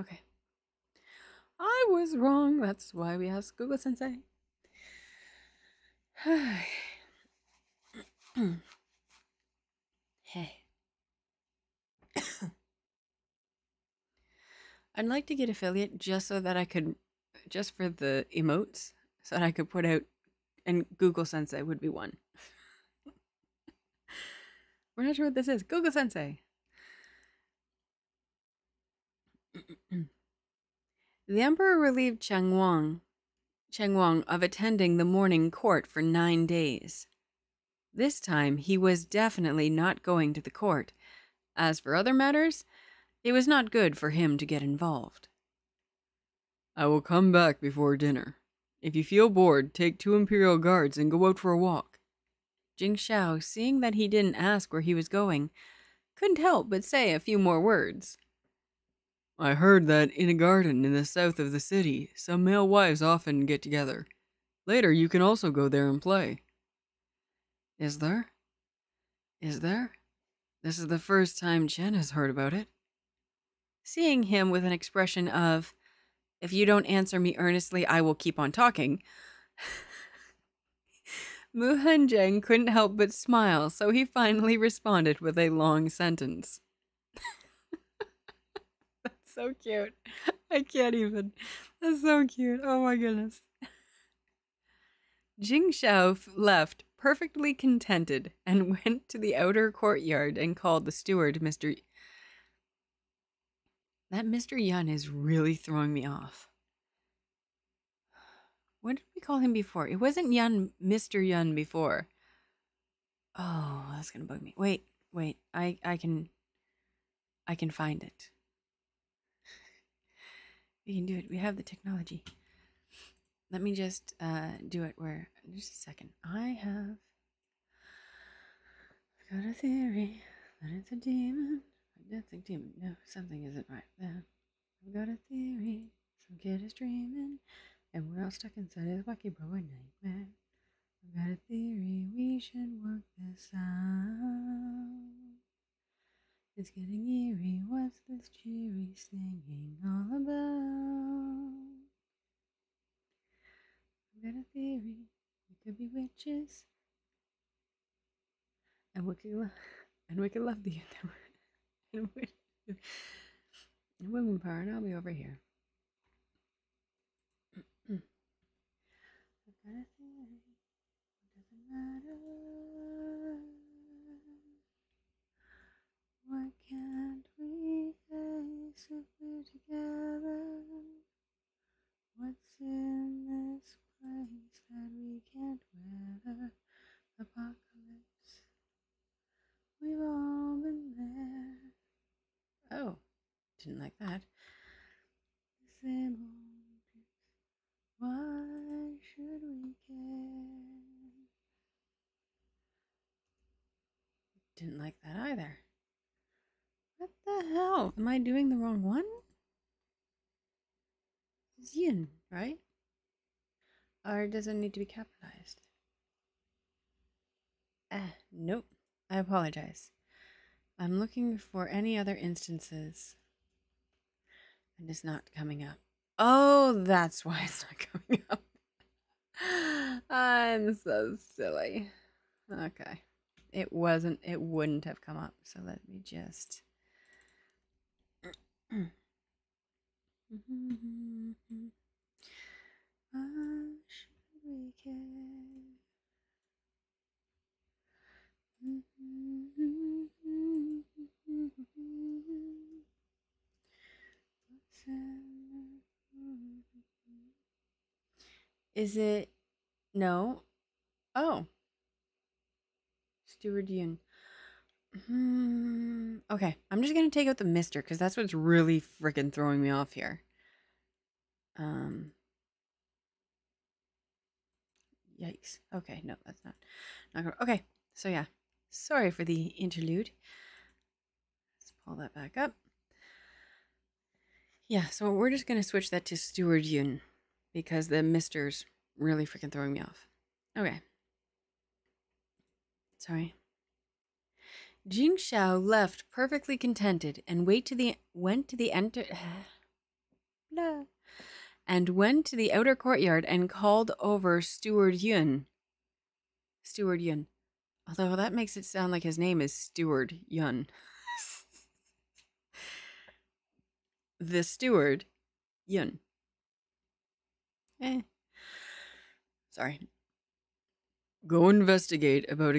Okay. I was wrong. That's why we asked Google Sensei. Hey. I'd like to get affiliate just for the emotes, so that I could put out And Google Sensei would be one. We're not sure what this is. Google Sensei. The emperor relieved Cheng Wang of attending the morning court for 9 days. This time, he was definitely not going to the court. As for other matters, it was not good for him to get involved. I will come back before dinner. If you feel bored, take 2 Imperial guards and go out for a walk. Jing Shao, seeing that he didn't ask where he was going, couldn't help but say a few more words. I heard that in a garden in the south of the city, some male wives often get together. Later, you can also go there and play. Is there? Is there? This is the first time Chen has heard about it. Seeing him with an expression of, if you don't answer me earnestly, I will keep on talking, Mu Hanjiang couldn't help but smile, so he finally responded with a long sentence. That's so cute. I can't even. That's so cute. Oh my goodness. Jing Shao left perfectly contented and went to the outer courtyard and called the steward Mr. That Mr. Yun is really throwing me off. What did we call him before? It wasn't Yun, Mr. Yun before. Oh, that's gonna bug me. Wait, wait. I can find it. We can do it. We have the technology. Let me just do it where... Just a second. I've got a theory that it's a demon. That's a demon. No, something isn't right there. I've got a theory. Some kid is dreaming. And we're all stuck inside his wacky bro and nightmare. I've got a theory. We should work this out. It's getting eerie. What's this cheery singing all about? I've got a theory. We could be witches. And we could love the other. And women power, and I'll be over here. I've got a theory. It doesn't matter. Why can't we face if we're together? What's in this place that we can't weather? Apocalypse. We've all been there. Oh, didn't like that. The same old truth. Why should we care? Didn't like that either. What the hell? Am I doing the wrong one? It's yin, right? Or does it need to be capitalized? Ah, nope. I apologize. I'm looking for any other instances, and it's not coming up. Oh, that's why it's not coming up. I'm so silly. Okay. It wasn't, it wouldn't have come up, so let me just... Should we care? Is it no? Oh, Steward Yun. Okay, I'm just gonna take out the Mister because that's what's really freaking throwing me off here. Yikes. Okay, no, that's not okay. So yeah. Sorry for the interlude. Let's pull that back up. Yeah, so we're just going to switch that to Steward Yun because the Mister's really freaking throwing me off. Okay. Sorry. Jing Shao left perfectly contented and went to the outer courtyard and called over Steward Yun. Steward Yun. Although that makes it sound like his name is Steward Yun. The Steward Yun. Sorry. Go investigate about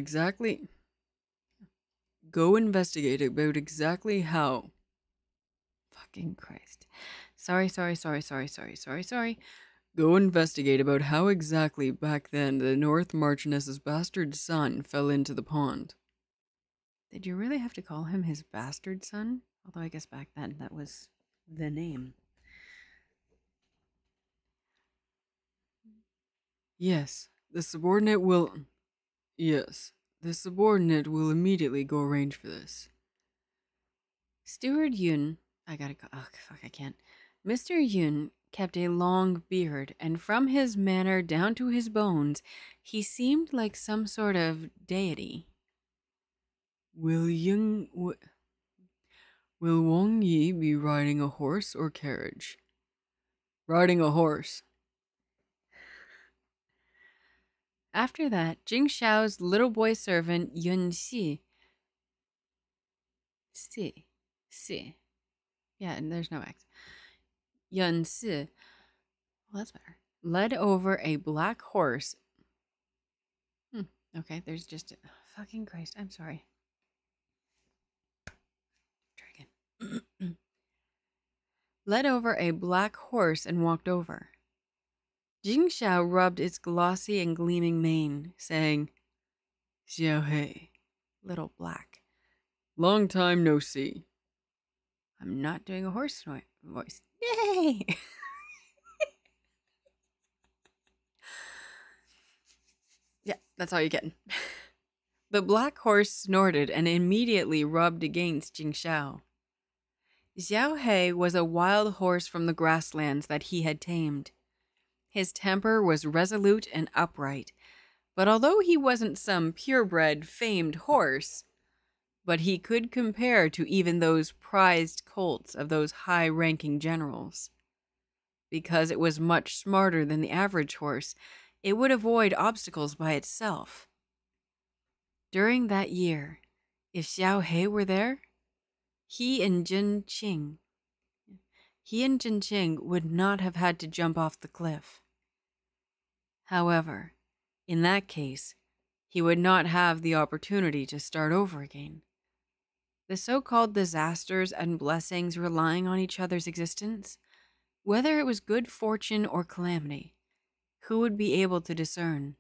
exactly how. Fucking Christ. Sorry. Go investigate about how exactly back then the North Marchioness's bastard son fell into the pond. Did you really have to call him his bastard son? Although I guess back then that was the name. Yes, the subordinate will immediately go arrange for this. Steward Yun, Mr. Yun kept a long beard, and from his manner down to his bones, he seemed like some sort of deity. Will Wong Yi be riding a horse or carriage? Riding a horse. After that, Jing Shao's little boy servant Yun Xi. Yeah, and there's no X. Yun Xi. Well, that's better. Led over a black horse. Okay, there's just a, fucking Christ. I'm sorry. Try again. Led over a black horse and walked over. Jing Shao rubbed its glossy and gleaming mane, saying, "Xiao Hei, little black. Long time no see." I'm not doing a horse voice. Yay! Yeah, that's all you get. The black horse snorted and immediately rubbed against Jing Shao. Xiao Hei was a wild horse from the grasslands that he had tamed. His temper was resolute and upright, but although he wasn't some purebred, famed horse, but he could compare to even those prized colts of those high-ranking generals. Because it was much smarter than the average horse, it would avoid obstacles by itself. During that year, if Xiao Hei were there, he and Jin Qing would not have had to jump off the cliff. However, in that case, he would not have the opportunity to start over again. The so-called disasters and blessings relying on each other's existence, whether it was good fortune or calamity, who would be able to discern?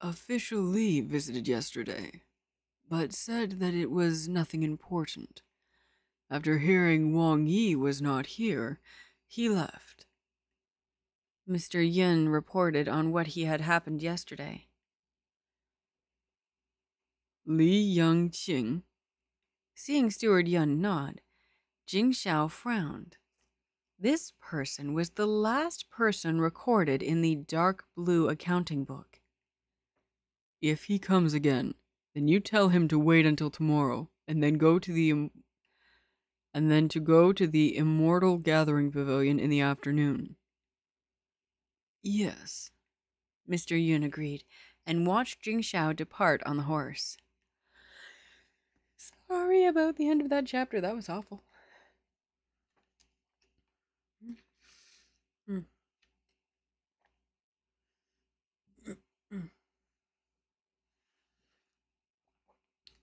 Official Li visited yesterday, but said that it was nothing important. After hearing Wong Yi was not here, he left. Mr. Yun reported on what had happened yesterday. Li Yangqing. Seeing Steward Yun nod, Jing Shao frowned. This person was the last person recorded in the dark blue accounting book. If he comes again, then you tell him to wait until tomorrow, and then go to the Immortal Gathering Pavilion in the afternoon. Yes, Mr. Yun agreed, and watched Jing Shao depart on the horse. Sorry about the end of that chapter, that was awful.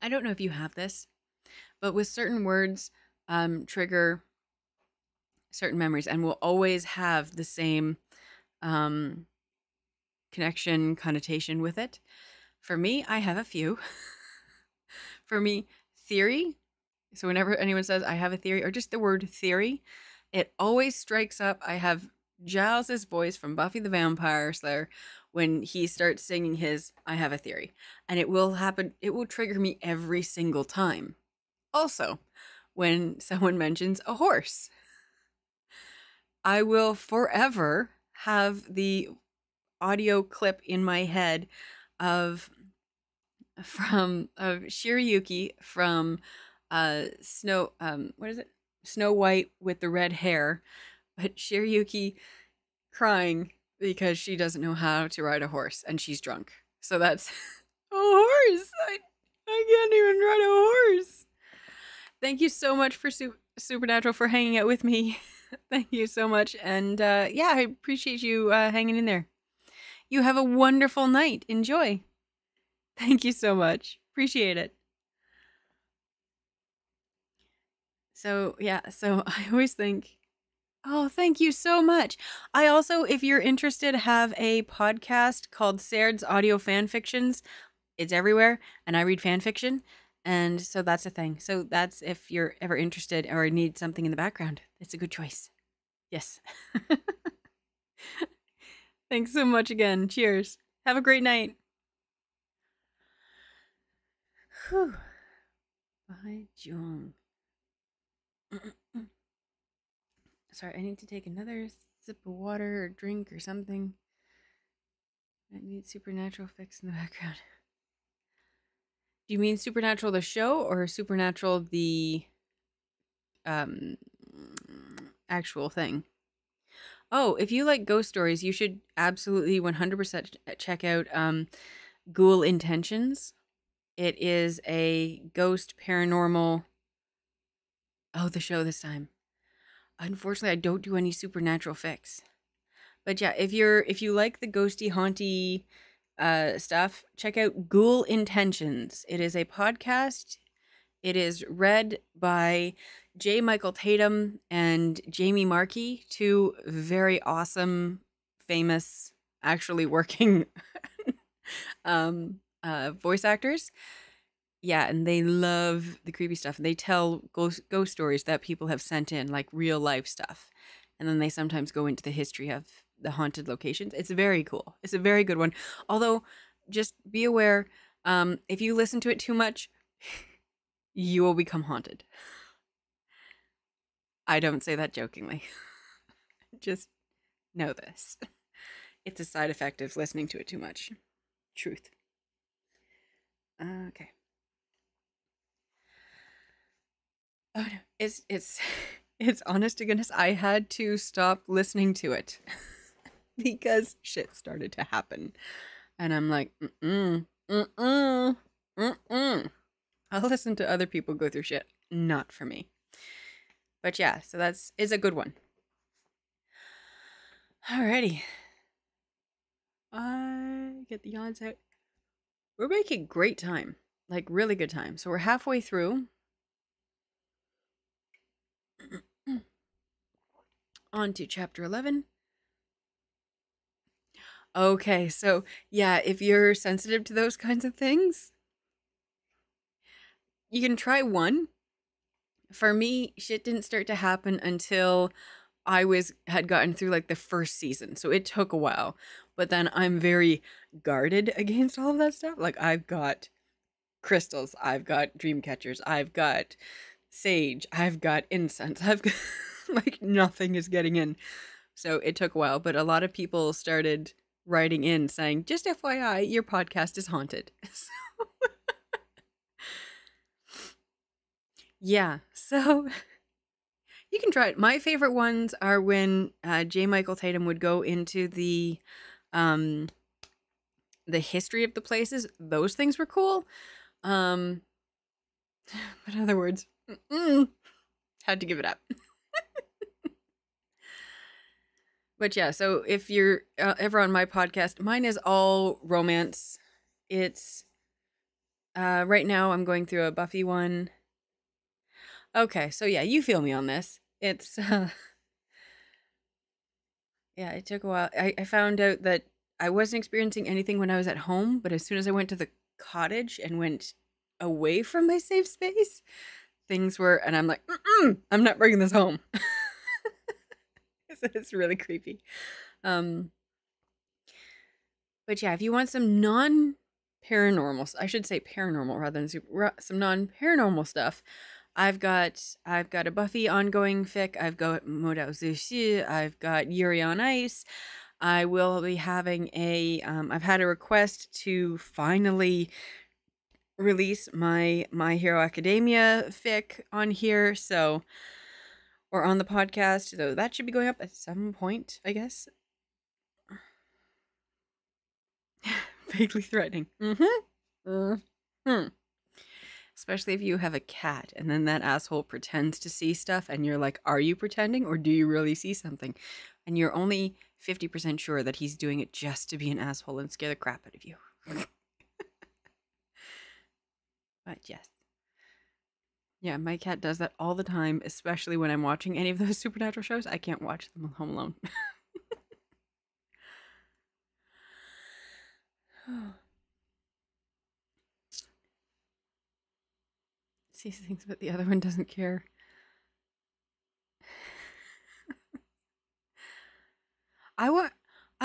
I don't know if you have this, but with certain words, trigger certain memories, and we'll always have the same connection, connotation with it. For me, I have a few. For me, theory. So whenever anyone says I have a theory, or just the word theory, it always strikes up. I have Giles's voice from Buffy the Vampire Slayer when he starts singing his I have a theory, and it will happen. It will trigger me every single time. Also, when someone mentions a horse, I will forever have the audio clip in my head of Shiryuki from Snow White with the Red Hair, but Shiryuki crying because she doesn't know how to ride a horse and she's drunk. So that's a horse. I can't even ride a horse. Thank you so much for Supernatural for hanging out with me. Thank you so much, and yeah, I appreciate you hanging in there. You have a wonderful night. Enjoy. Thank you so much. Appreciate it. So, yeah, so I always think, oh, thank you so much. I also, if you're interested, have a podcast called Serdd's Audio Fan Fictions. It's everywhere, and I read fan fiction, and so that's a thing. So that's if you're ever interested or need something in the background. It's a good choice. Yes. Thanks so much again. Cheers. Have a great night. Whew. Bye, Jung. Sorry, I need to take another sip of water or drink or something. I need Supernatural fix in the background. Do you mean Supernatural the show or Supernatural the actual thing? Oh, if you like ghost stories, you should absolutely 100% check out Ghoul Intentions. It is a ghost paranormal. Oh, the show this time. Unfortunately, I don't do any Supernatural fix. But yeah, if you like the ghosty, haunty stuff, check out Ghoul Intentions. It is a podcast. It is read by J. Michael Tatum and Jamie Markey, two very awesome, famous, actually working voice actors. Yeah, and they love the creepy stuff. And they tell ghost stories that people have sent in, like real life stuff. And then they sometimes go into the history of the haunted locations. It's very cool. It's a very good one. Although, just be aware, if you listen to it too much, you will become haunted. I don't say that jokingly. Just know this. It's a side effect of listening to it too much. Truth. Okay. Oh no, it's honest to goodness, I had to stop listening to it because shit started to happen. And I'm like, I'll listen to other people go through shit, not for me. But yeah, so that's a good one. Alrighty. I get the yawns out. We're making great time, like really good time. So we're halfway through. On to chapter 11. Okay, so yeah, if you're sensitive to those kinds of things, you can try one. For me, shit didn't start to happen until I had gotten through like the first season. So it took a while, but then I'm very guarded against all of that stuff. Like I've got crystals, I've got dream catchers, I've got sage, I've got incense, I've got like nothing is getting in. So it took a while, but a lot of people started writing in saying, just FYI, your podcast is haunted. So yeah, so you can try it. My favorite ones are when J. Michael Tatum would go into the history of the places. Those things were cool. But in other words, had to give it up. But yeah, so if you're ever on my podcast, mine is all romance. It's right now I'm going through a Buffy one. Okay, so yeah, you feel me on this. It's yeah, it took a while. I found out that I wasn't experiencing anything when I was at home, but as soon as I went to the cottage and went away from my safe space, things were, and I'm like, I'm not bringing this home. It's really creepy. But yeah, if you want some non-paranormal, I should say paranormal rather than super, some non-paranormal stuff, I've got a Buffy ongoing fic. I've got Mo Dao Zushi. I've got Yuri on Ice. I will be having I've had a request to finally release my Hero Academia fic on here, so, or on the podcast, though that should be going up at some point, I guess. Vaguely threatening. Especially if you have a cat and then that asshole pretends to see stuff and you're like, are you pretending or do you really see something? and you're only 50% sure that he's doing it just to be an asshole and scare the crap out of you. But yes. Yeah, my cat does that all the time, especially when I'm watching any of those Supernatural shows. I can't watch them home alone. Sees things, but the other one doesn't care. I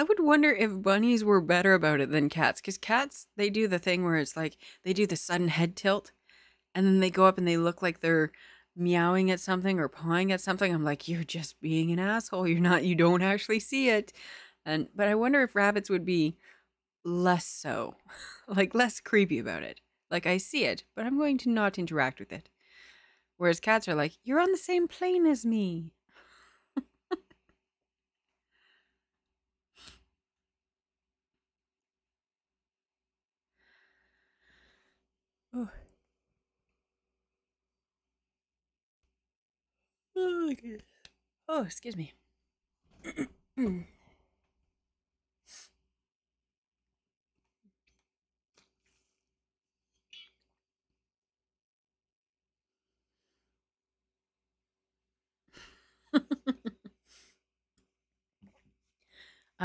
would wonder if bunnies were better about it than cats, because cats, they do the thing where it's like they do the sudden head tilt and then they go up and they look like they're meowing at something or pawing at something. I'm like, you're just being an asshole. You're not, you don't actually see it. And but I wonder if rabbits would be less so, like less creepy about it. Like, I see it, but I'm going to not interact with it. Whereas cats are like, you're on the same plane as me. Oh. Oh, my goodness. Oh, excuse me. I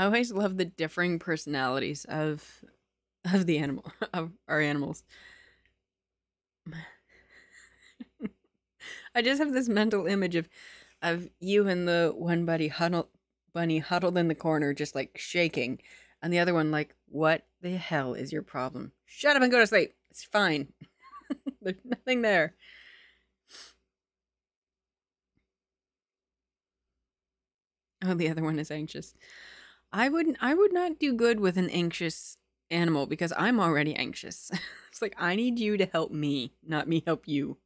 always love the differing personalities of the animal, of our animals. I just have this mental image of you and the one bunny huddled in the corner, just like shaking, and the other one like, what the hell is your problem? Shut up and go to sleep. It's fine. There's nothing there. Oh, the other one is anxious. I would not do good with an anxious animal because I'm already anxious. It's like, I need you to help me, not me help you.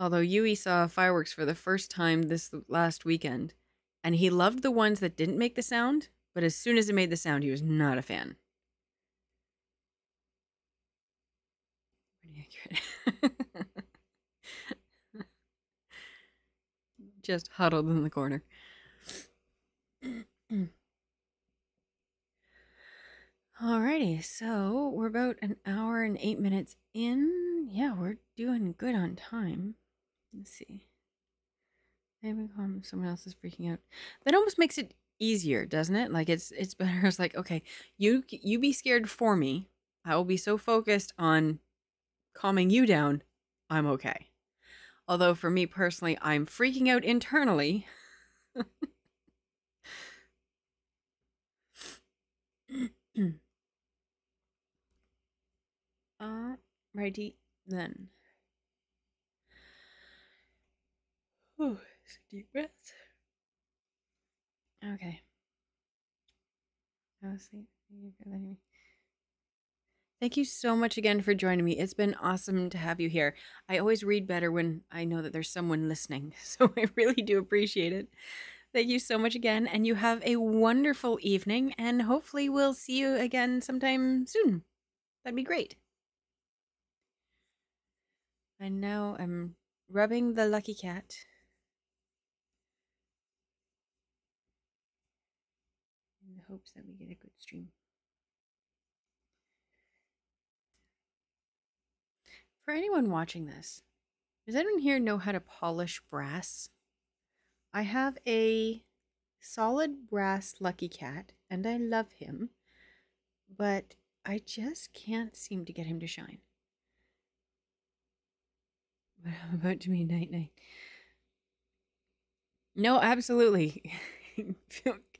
Although Yui saw fireworks for the first time this last weekend, and he loved the ones that didn't make the sound, but as soon as it made the sound, he was not a fan. Pretty accurate. Just huddled in the corner. Alrighty, so we're about an hour and 8 minutes in. Yeah, we're doing good on time. Let's see. Maybe someone else is freaking out. That almost makes it easier, doesn't it? Like, it's better. It's like, okay, you be scared for me. I will be so focused on calming you down. I'm okay. Although for me personally, I'm freaking out internally. Righty then. Whew, deep breath. Okay. Thank you so much again for joining me. It's been awesome to have you here. I always read better when I know that there's someone listening, so I really do appreciate it. Thank you so much again, and you have a wonderful evening, and hopefully we'll see you again sometime soon. That'd be great. And now I'm rubbing the lucky cat. In the hopes that we get a good stream. For anyone watching this, does anyone here know how to polish brass? I have a solid brass lucky cat, and I love him, but I just can't seem to get him to shine. But I'm about to be night-night. No, absolutely.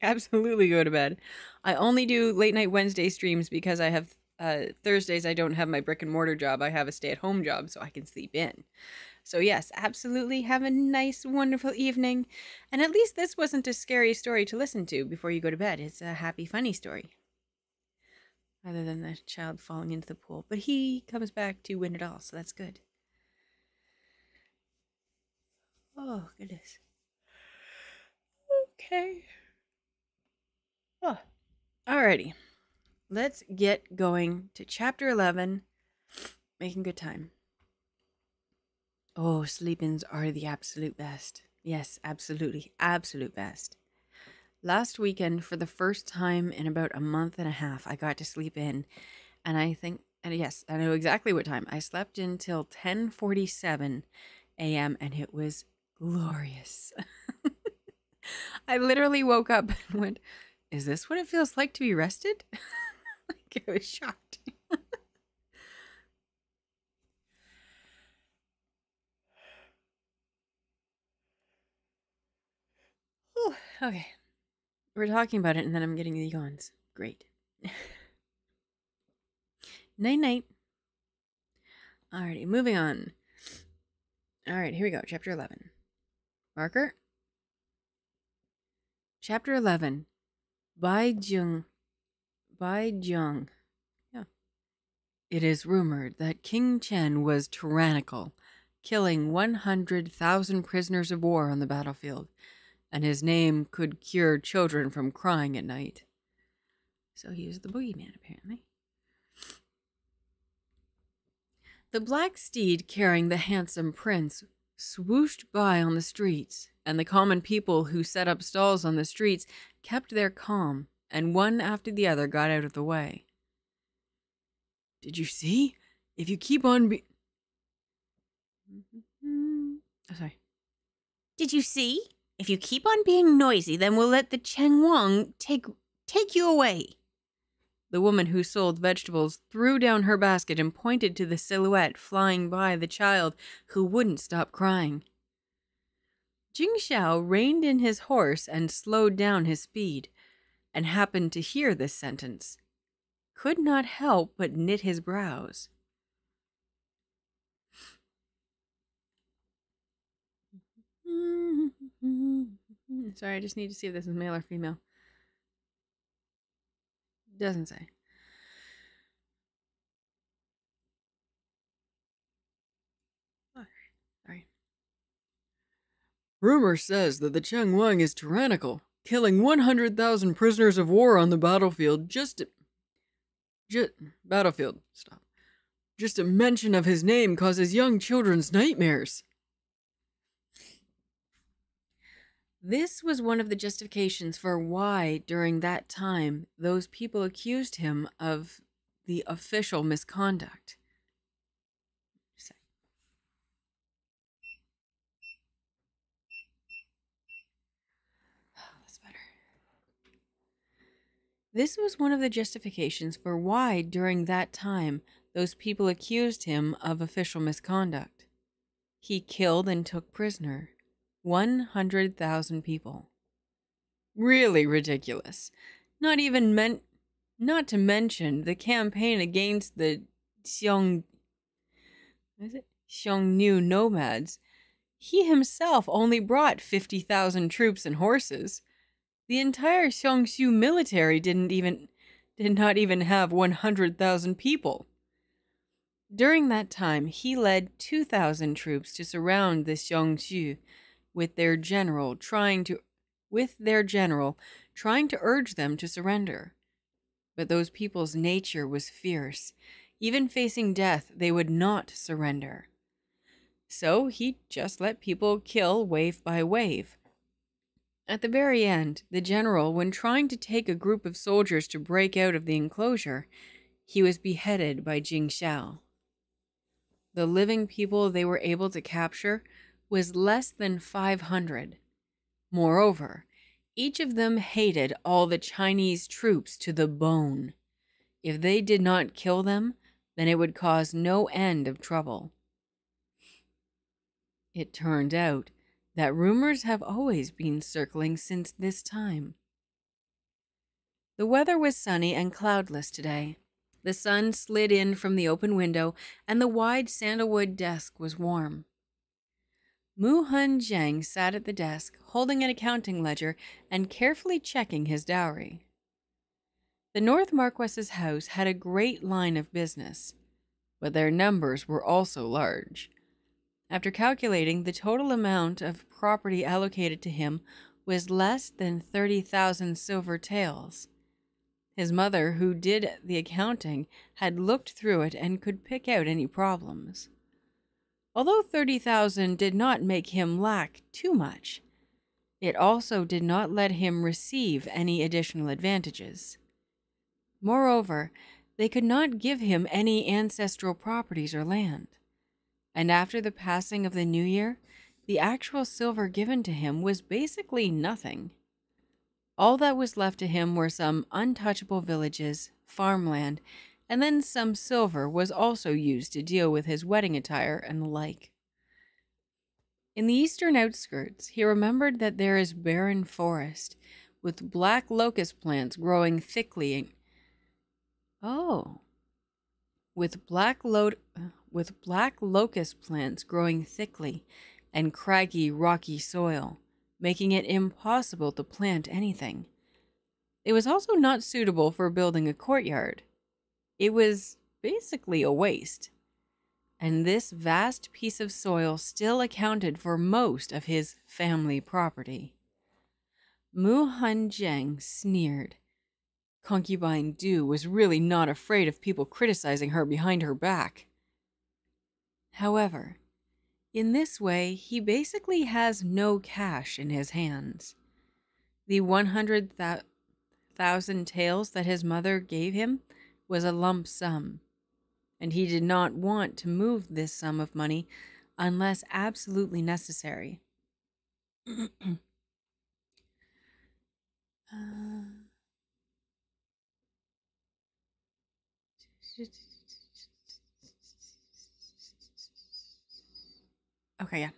Absolutely go to bed. I only do late-night Wednesday streams because I have... Thursdays, I don't have my brick and mortar job. I have a stay-at-home job, so I can sleep in. So yes, absolutely have a nice, wonderful evening. And at least this wasn't a scary story to listen to before you go to bed. It's a happy, funny story. Other than the child falling into the pool. But he comes back to win it all, so that's good. Oh, goodness. Okay. Oh. Alrighty. Let's get going to chapter 11, making good time. Oh, sleep-ins are the absolute best. Yes, absolutely. Absolute best. Last weekend, for the first time in about a month and a half, I got to sleep in. And I think, and yes, I know exactly what time. I slept in till 10:47 a.m. and it was glorious. I literally woke up and went, is this what it feels like to be rested? Like, I was shocked. Ooh, okay, we're talking about it and then I'm getting the yawns. Great. Night night. Alrighty, moving on. Alright, here we go. Chapter 11. Marker. Chapter 11. Bai Jung. Yeah. It is rumored that King Chen was tyrannical, killing 100,000 prisoners of war on the battlefield, and his name could cure children from crying at night. So he was the boogeyman, apparently. The black steed carrying the handsome prince swooshed by on the streets, and the common people who set up stalls on the streets kept their calm, and one after the other got out of the way. Did you see? If you keep on be- Oh, sorry. Did you see? If you keep on being noisy, then we'll let the Cheng Wang take you away. The woman who sold vegetables threw down her basket and pointed to the silhouette flying by the child who wouldn't stop crying. Jing Shao reined in his horse and slowed down his speed, and happened to hear this sentence. Could not help but knit his brows. Sorry, I just need to see if this is male or female. Doesn't say. Oh, sorry. Rumor says that the Cheng Wang is tyrannical, killing 100,000 prisoners of war on the battlefield Just a mention of his name causes young children's nightmares. This was one of the justifications for why, during that time, those people accused him of the official misconduct. This was one of the justifications for why, during that time, those people accused him of official misconduct. He killed and took prisoner 100,000 people. Really ridiculous. Not to mention the campaign against the Xiongnu nomads. He himself only brought 50,000 troops and horses. The entire Xiongnu military did not even have 100,000 people. During that time, he led 2,000 troops to surround the Xiongnu, with their general trying to urge them to surrender. But those people's nature was fierce. Even facing death, they would not surrender. So he just let people kill wave by wave. At the very end, the general, when trying to take a group of soldiers to break out of the enclosure, he was beheaded by Jing Shao. The living people they were able to capture was less than 500. Moreover, each of them hated all the Chinese troops to the bone. If they did not kill them, then it would cause no end of trouble. It turned out that rumors have always been circling since this time. The weather was sunny and cloudless today. The sun slid in from the open window, and the wide sandalwood desk was warm. Mu Hanjiang sat at the desk, holding an accounting ledger and carefully checking his dowry. The North Marquess's house had a great line of business, but their numbers were also large. After calculating, the total amount of property allocated to him was less than 30,000 silver taels. His mother, who did the accounting, had looked through it and could pick out any problems. Although 30,000 did not make him lack too much, it also did not let him receive any additional advantages. Moreover, they could not give him any ancestral properties or land, and after the passing of the new year, the actual silver given to him was basically nothing. All that was left to him were some untouchable villages, farmland, and then some silver was also used to deal with his wedding attire and the like. In the eastern outskirts, he remembered that there is barren forest, with black locust plants growing thickly. With black locust plants growing thickly and craggy, rocky soil, making it impossible to plant anything. It was also not suitable for building a courtyard. It was basically a waste. And this vast piece of soil still accounted for most of his family property. Mu Hanjiang sneered. Concubine Du was really not afraid of people criticizing her behind her back. However, in this way, he basically has no cash in his hands. The 100,000 taels that his mother gave him was a lump sum, and he did not want to move this sum of money unless absolutely necessary. Okay, yeah.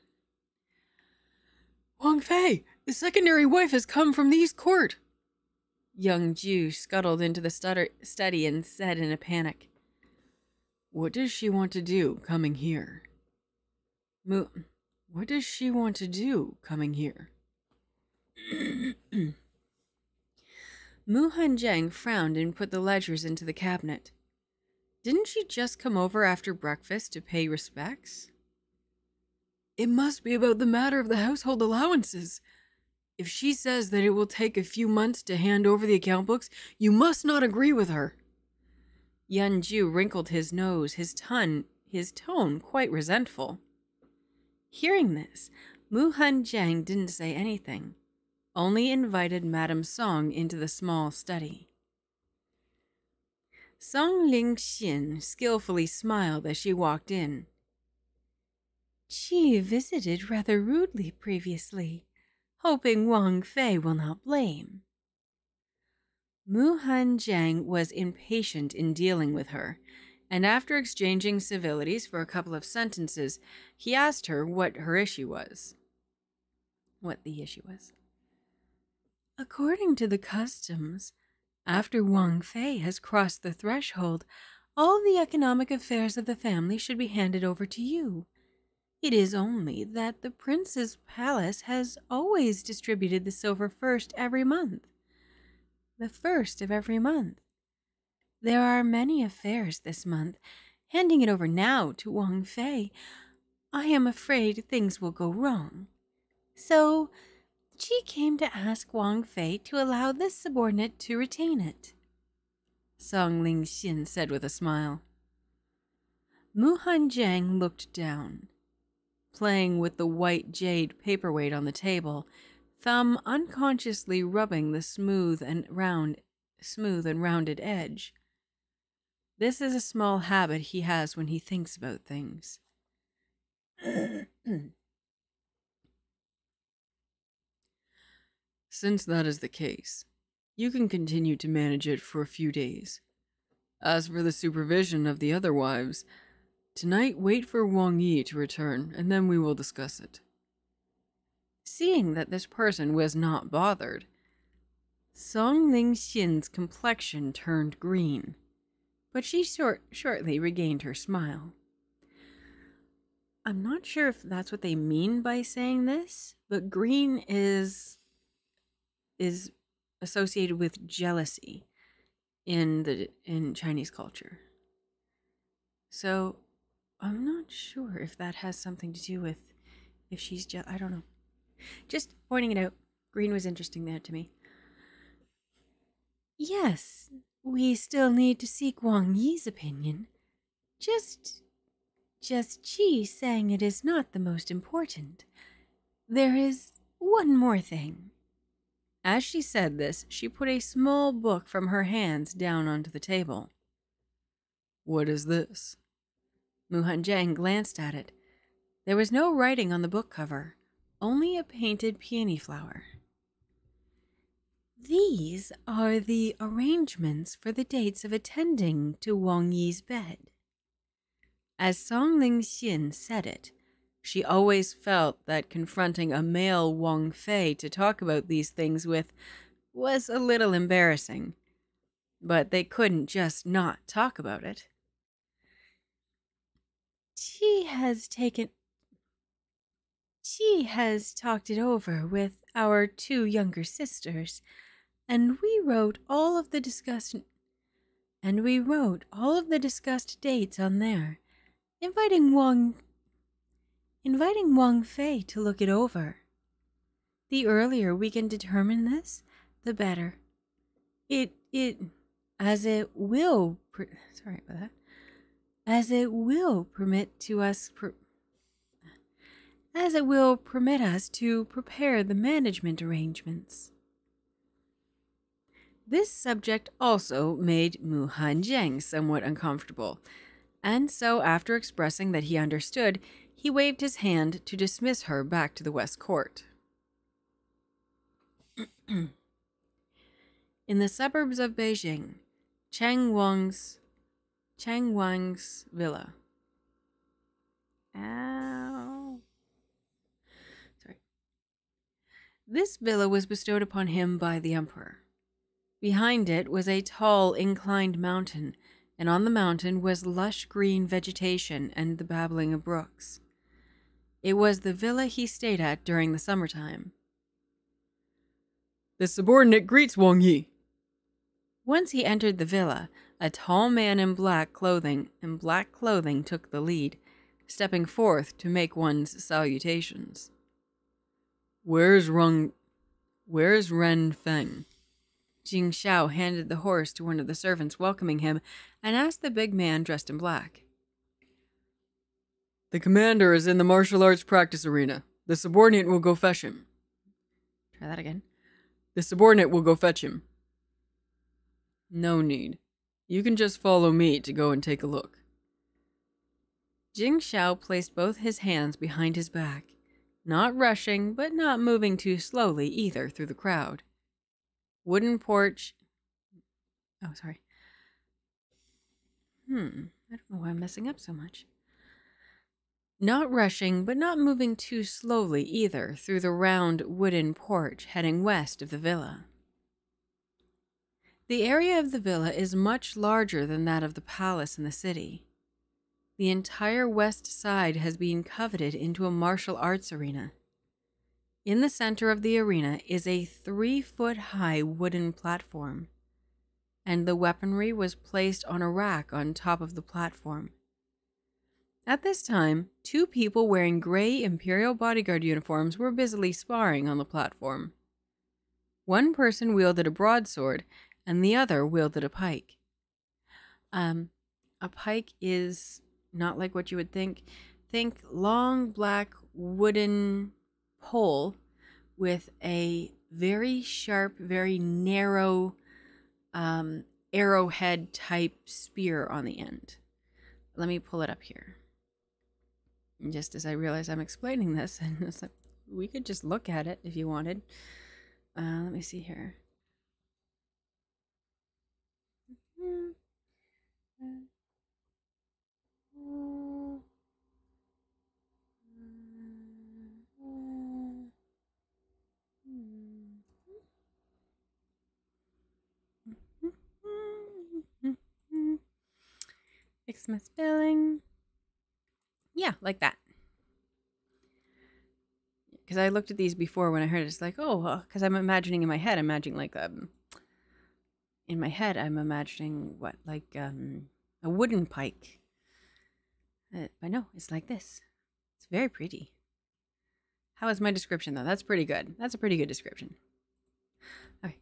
Wang Fei, the secondary wife has come from the East Court. Young Ju scuttled into the study and said in a panic, "What does she want to do coming here? What does she want to do coming here?" Mu Hanjiang frowned and put the ledgers into the cabinet. Didn't she just come over after breakfast to pay respects? It must be about the matter of the household allowances. If she says that it will take a few months to hand over the account books, you must not agree with her. Yan Ju wrinkled his nose, his tone quite resentful. Hearing this, Mu Hanjiang didn't say anything, only invited Madame Song into the small study. Song Lingxin skillfully smiled as she walked in. She visited rather rudely previously, hoping Wang Fei will not blame. Mu Hanjiang was impatient in dealing with her, and after exchanging civilities for a couple of sentences, he asked her what her issue was. What the issue was. According to the customs, after Wang Fei has crossed the threshold, all the economic affairs of the family should be handed over to you. It is only that the prince's palace has always distributed the silver first every month. The first of every month. There are many affairs this month. Handing it over now to Wang Fei, I am afraid things will go wrong. So, she came to ask Wang Fei to allow this subordinate to retain it. Song Lingxin said with a smile. Mu Hanjiang looked down, playing with the white jade paperweight on the table, thumb unconsciously rubbing the smooth and rounded edge. This is a small habit he has when he thinks about things. Since that is the case, you can continue to manage it for a few days. As for the supervision of the other wives, tonight, wait for Wang Yi to return, and then we will discuss it. Seeing that this person was not bothered, Song Lingxin's complexion turned green, but she shortly regained her smile. I'm not sure if that's what they mean by saying this, but green is associated with jealousy in Chinese culture. So I'm not sure if that has something to do with if she's jealous. I don't know. Just pointing it out. Green was interesting there to me. Yes, we still need to seek Wang Yi's opinion. Just Just Chi saying it is not the most important. There is one more thing. As she said this, she put a small book from her hands down onto the table. What is this? Mu Hanjiang glanced at it. There was no writing on the book cover, only a painted peony flower. These are the arrangements for the dates of attending to Wang Yi's bed. As Song Ling Xin said it, she always felt that confronting a male Wang Fei to talk about these things with was a little embarrassing, but they couldn't just not talk about it. She has talked it over with our two younger sisters, and we wrote all of the discussed dates on there, inviting Wang Fei to look it over. The earlier we can determine this, the better. As it will permit us to prepare the management arrangements. This subject also made Mu Hanjiang somewhat uncomfortable, and so after expressing that he understood, he waved his hand to dismiss her back to the West Court. In the suburbs of Beijing, Chang Wang's villa. This villa was bestowed upon him by the emperor. Behind it was a tall, inclined mountain, and on the mountain was lush green vegetation and the babbling of brooks. It was the villa he stayed at during the summertime. The subordinate greets Wang Yi. Once he entered the villa, a tall man in black clothing took the lead, stepping forth to make one's salutations. Where's Ren Feng? Jing Shao handed the horse to one of the servants welcoming him and asked the big man dressed in black. The commander is in the martial arts practice arena. The subordinate will go fetch him. Try that again. The subordinate will go fetch him. No need. You can just follow me to go and take a look. Jing Shao placed both his hands behind his back, not rushing, but not moving too slowly either through the crowd. Not rushing, but not moving too slowly either through the round wooden porch heading west of the villa. The area of the villa is much larger than that of the palace in the city. The entire west side has been converted into a martial arts arena. In the center of the arena is a 3-foot-high wooden platform, and the weaponry was placed on a rack on top of the platform. At this time, two people wearing gray Imperial bodyguard uniforms were busily sparring on the platform. One person wielded a broadsword, and the other wielded a pike. A pike is... not like what you would think. Think long black wooden pole with a very sharp, very narrow arrowhead type spear on the end. Let me pull it up here. And just as I realize I'm explaining this, and it's like, we could just look at it if you wanted. Let me see here. Fix my spelling. Yeah, like that. Because I looked at these before when I heard it. It's like, oh, because I'm imagining in my head, I'm imagining a wooden pike. But no, it's like this. It's very pretty. How is my description, though? That's pretty good. That's a pretty good description. Okay.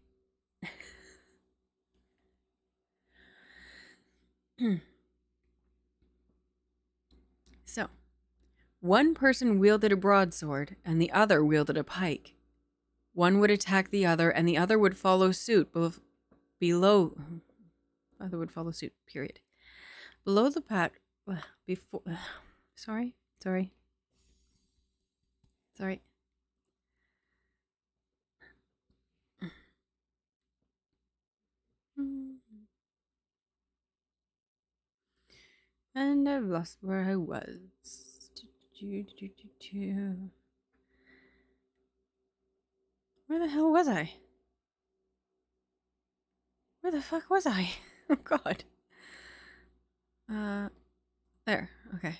One person wielded a broadsword, and the other wielded a pike. One would attack the other, and the other would follow suit period. Below the pack, And I've lost where I was. Where the hell was I? Where the fuck was I? Oh god. There. Okay.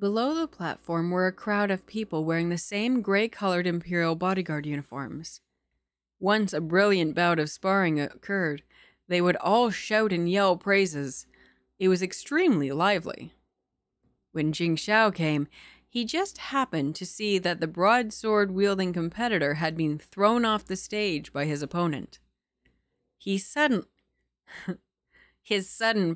Below the platform were a crowd of people wearing the same gray-colored Imperial bodyguard uniforms. Once a brilliant bout of sparring occurred, they would all shout and yell praises. It was extremely lively. When Jing Shao came, he just happened to see that the broadsword-wielding competitor had been thrown off the stage by his opponent. His sudden,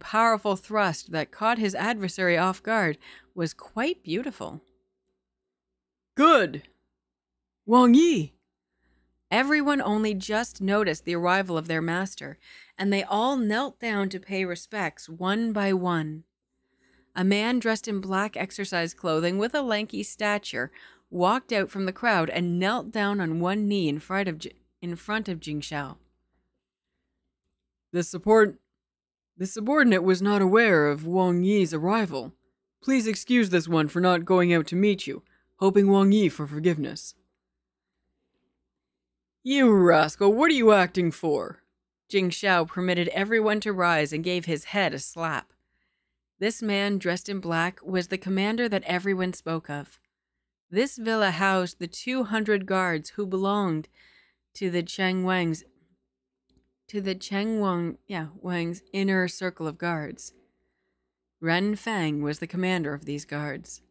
powerful thrust that caught his adversary off guard was quite beautiful. Good! Wang Yi! Everyone only just noticed the arrival of their master, and they all knelt down to pay respects one by one. A man dressed in black exercise clothing with a lanky stature walked out from the crowd and knelt down on one knee in front of Jing Shao. The subordinate was not aware of Wang Yi's arrival. Please excuse this one for not going out to meet you, hoping Wang Yi for forgiveness. You rascal, what are you acting for? Jing Shao permitted everyone to rise and gave his head a slap. This man dressed in black was the commander that everyone spoke of. This villa housed the 200 guards who belonged to the Cheng Wang's inner circle of guards. Ren Fang was the commander of these guards.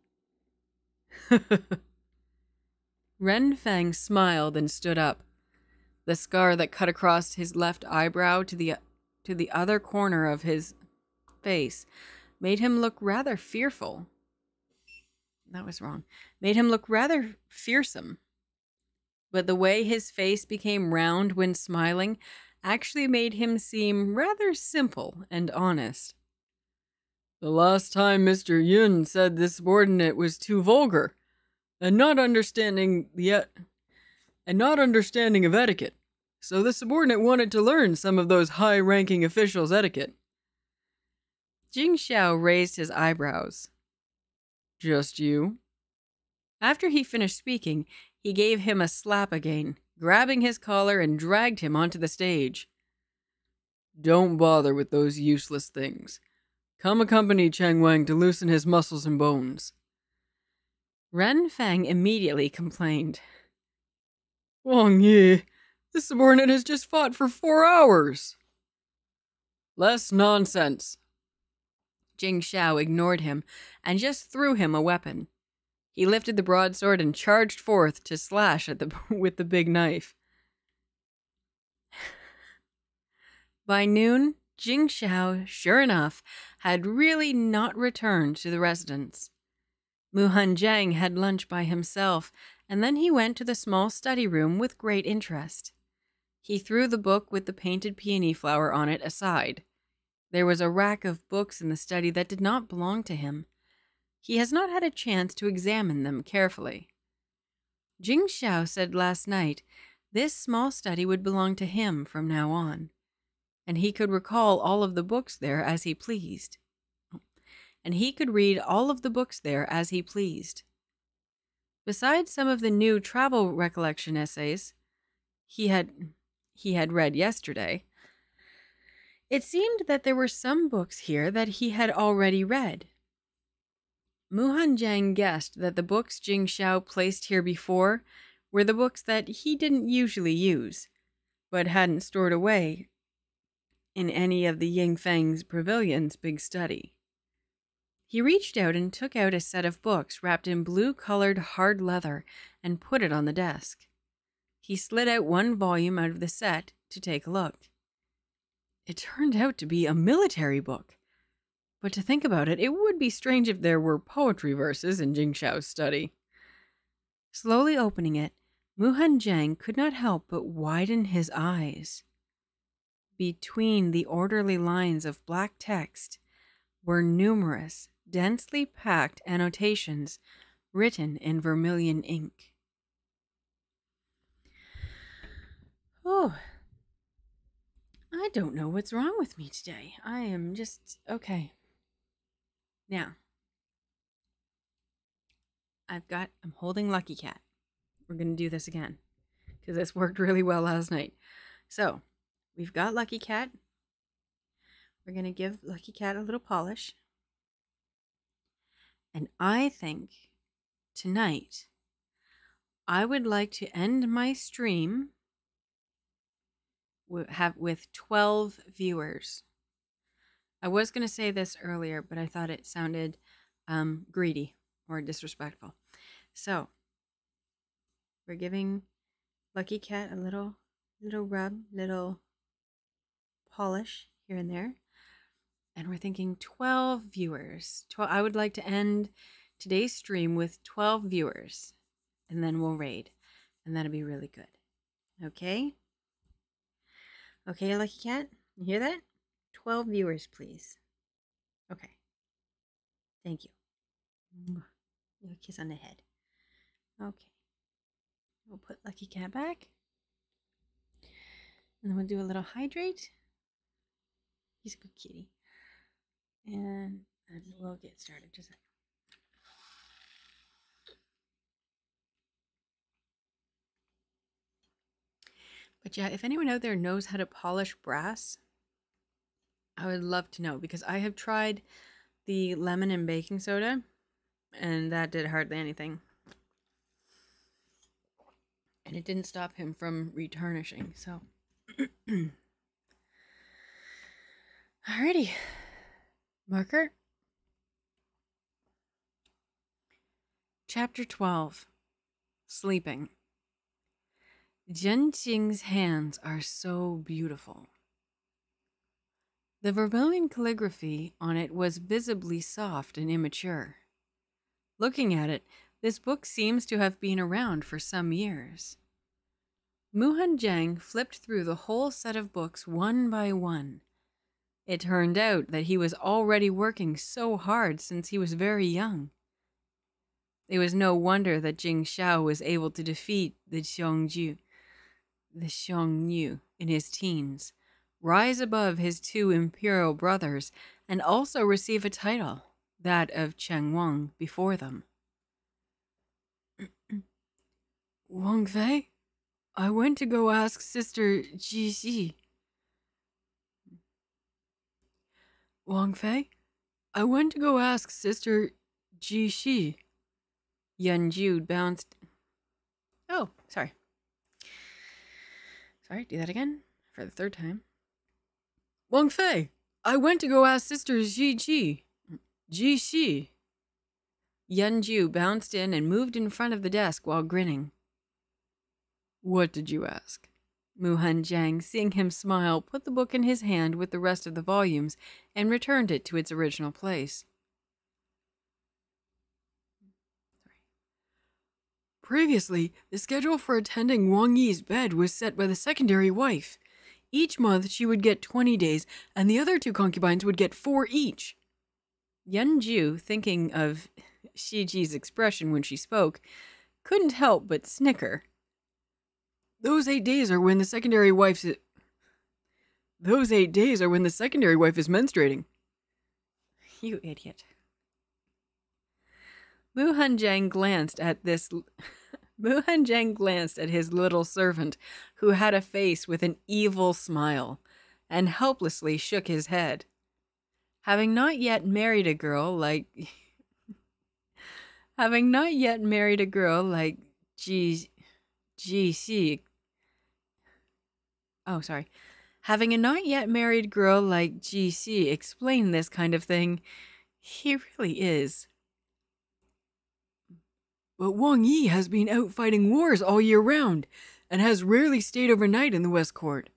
Ren Fang smiled and stood up. The scar that cut across his left eyebrow to the other corner of his face made him look rather fearful. That was wrong. Made him look rather fearsome. But the way his face became round when smiling actually made him seem rather simple and honest. The last time Mr. Yun said this subordinate was too vulgar and not understanding of etiquette, so the subordinate wanted to learn some of those high-ranking officials' etiquette. Jing Shao raised his eyebrows. Just you? After he finished speaking, he gave him a slap again, grabbing his collar and dragged him onto the stage. Don't bother with those useless things. Come accompany Cheng Wang to loosen his muscles and bones. Ren Fang immediately complained. Wang Yi, this subordinate has just fought for 4 hours. Less nonsense. Jing Shao ignored him and just threw him a weapon. He lifted the broadsword and charged forth to slash at with the big knife. By noon, Jing Shao, sure enough, had really not returned to the residence. Mu Hanjiang had lunch by himself, and then he went to the small study room with great interest. He threw the book with the painted peony flower on it aside. There was a rack of books in the study that did not belong to him. He has not had a chance to examine them carefully. Jing Shao said last night this small study would belong to him from now on, and he could recall all of the books there as he pleased. And he could read all of the books there as he pleased. Besides some of the new travel recollection essays he had read yesterday, it seemed that there were some books here that he had already read. Mu Hanjiang guessed that the books Jing Shao placed here before were the books that he didn't usually use, but hadn't stored away in any of the Ying Fang's pavilion's big study. He reached out and took out a set of books wrapped in blue-colored hard leather and put it on the desk. He slid out one volume out of the set to take a look. It turned out to be a military book, But to think about it, it would be strange if there were poetry verses in Jing Shao's study. Slowly opening it, Mu Hanjiang could not help but widen his eyes. Between the orderly lines of black text were numerous, densely packed annotations written in vermilion ink. Oh, I don't know what's wrong with me today. I am just okay. Now, I'm holding Lucky Cat. We're going to do this again because this worked really well last night. So, we've got Lucky Cat. We're going to give Lucky Cat a little polish. And I think tonight I would like to end my stream with 12 viewers. I was going to say this earlier, but I thought it sounded greedy or disrespectful. So we're giving Lucky Cat a little rub, little polish here and there. And we're thinking 12 viewers. I would like to end today's stream with 12 viewers, and then we'll raid, and that'll be really good. Okay? Okay, Lucky Cat, you hear that? 12 viewers, please. Okay. Thank you. Kiss on the head. Okay. We'll put Lucky Cat back. And then we'll do a little hydrate. He's a good kitty. And we'll get started. Just a second. But yeah, if anyone out there knows how to polish brass, I would love to know, because I have tried the lemon and baking soda and that did hardly anything. And it didn't stop him from retarnishing, so. Alrighty. Marker. Chapter 12. Sleeping. Zhenqing's hands are so beautiful. The vermilion calligraphy on it was visibly soft and immature. Looking at it, this book seems to have been around for some years. Mu Hanjiang flipped through the whole set of books one by one. It turned out that he was already working so hard since he was very young. It was no wonder that Jing Shao was able to defeat the Xiongnu in his teens, rise above his two imperial brothers, and also receive a title, that of Cheng Wang, before them. Wang Fei, I went to go ask Sister Jixi. Wang Fei, I went to go ask Sister Jixi. Yunju bounced. Oh, sorry. Sorry, do that again for the third time. Wang Fei, I went to go ask Sister Jixi. Jixi. Yunju bounced in and moved in front of the desk while grinning. What did you ask? Mu Hanjiang, seeing him smile, put the book in his hand with the rest of the volumes and returned it to its original place. Previously, the schedule for attending Wang Yi's bed was set by the secondary wife. Each month she would get 20 days, and the other two concubines would get 4 each. Yunju, thinking of Shiji's expression when she spoke, couldn't help but snicker. Those 8 days are when the secondary wife is menstruating. You idiot. Mu Hanjiang glanced at his little servant, who had a face with an evil smile, and helplessly shook his head. Having not yet married a girl like Having a not yet married girl like GC explain this kind of thing, he really is. But Wang Yi has been out fighting wars all year round, and has rarely stayed overnight in the West Court.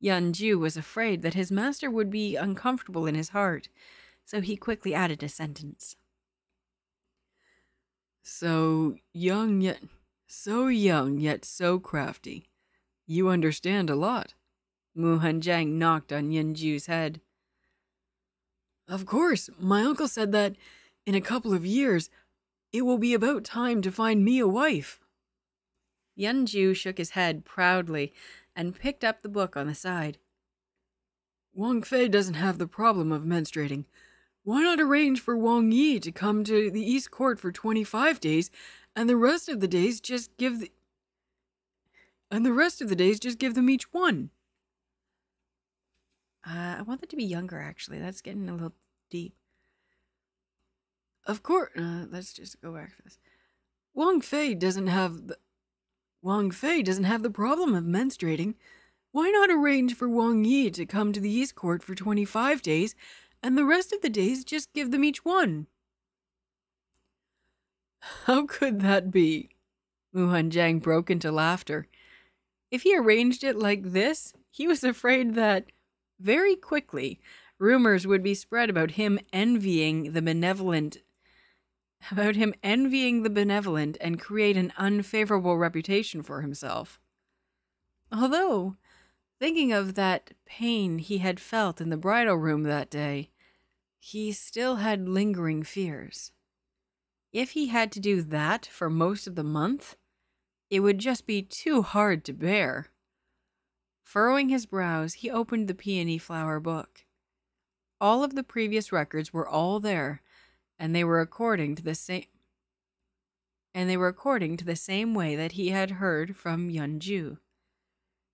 Yan Ju was afraid that his master would be uncomfortable in his heart, so he quickly added a sentence. So young yet so crafty. You understand a lot. Mu Hanjiang knocked on Yin Ju's head. Of course, my uncle said that in a couple of years, it will be about time to find me a wife. Yin Ju shook his head proudly and picked up the book on the side. Wang Fei doesn't have the problem of menstruating. Why not arrange for Wang Yi to come to the East Court for 25 days, and the rest of the days just give the... And the rest of the days just give them each one? I want that to be younger, actually. That's getting a little deep. Of course... let's just go back to this. Wang Fei doesn't have the problem of menstruating. Why not arrange for Wang Yi to come to the East Court for 25 days, and the rest of the days just give them each one? How could that be? Mu Hanjiang broke into laughter. If he arranged it like this, he was afraid that, very quickly, rumors would be spread about him envying the benevolent... and create an unfavorable reputation for himself. Although, thinking of that pain he had felt in the bridal room that day, he still had lingering fears. If he had to do that for most of the month, it would just be too hard to bear. Furrowing his brows, he opened the peony flower book. All of the previous records were all there, and they were according to the same way that he had heard from Yun Ju.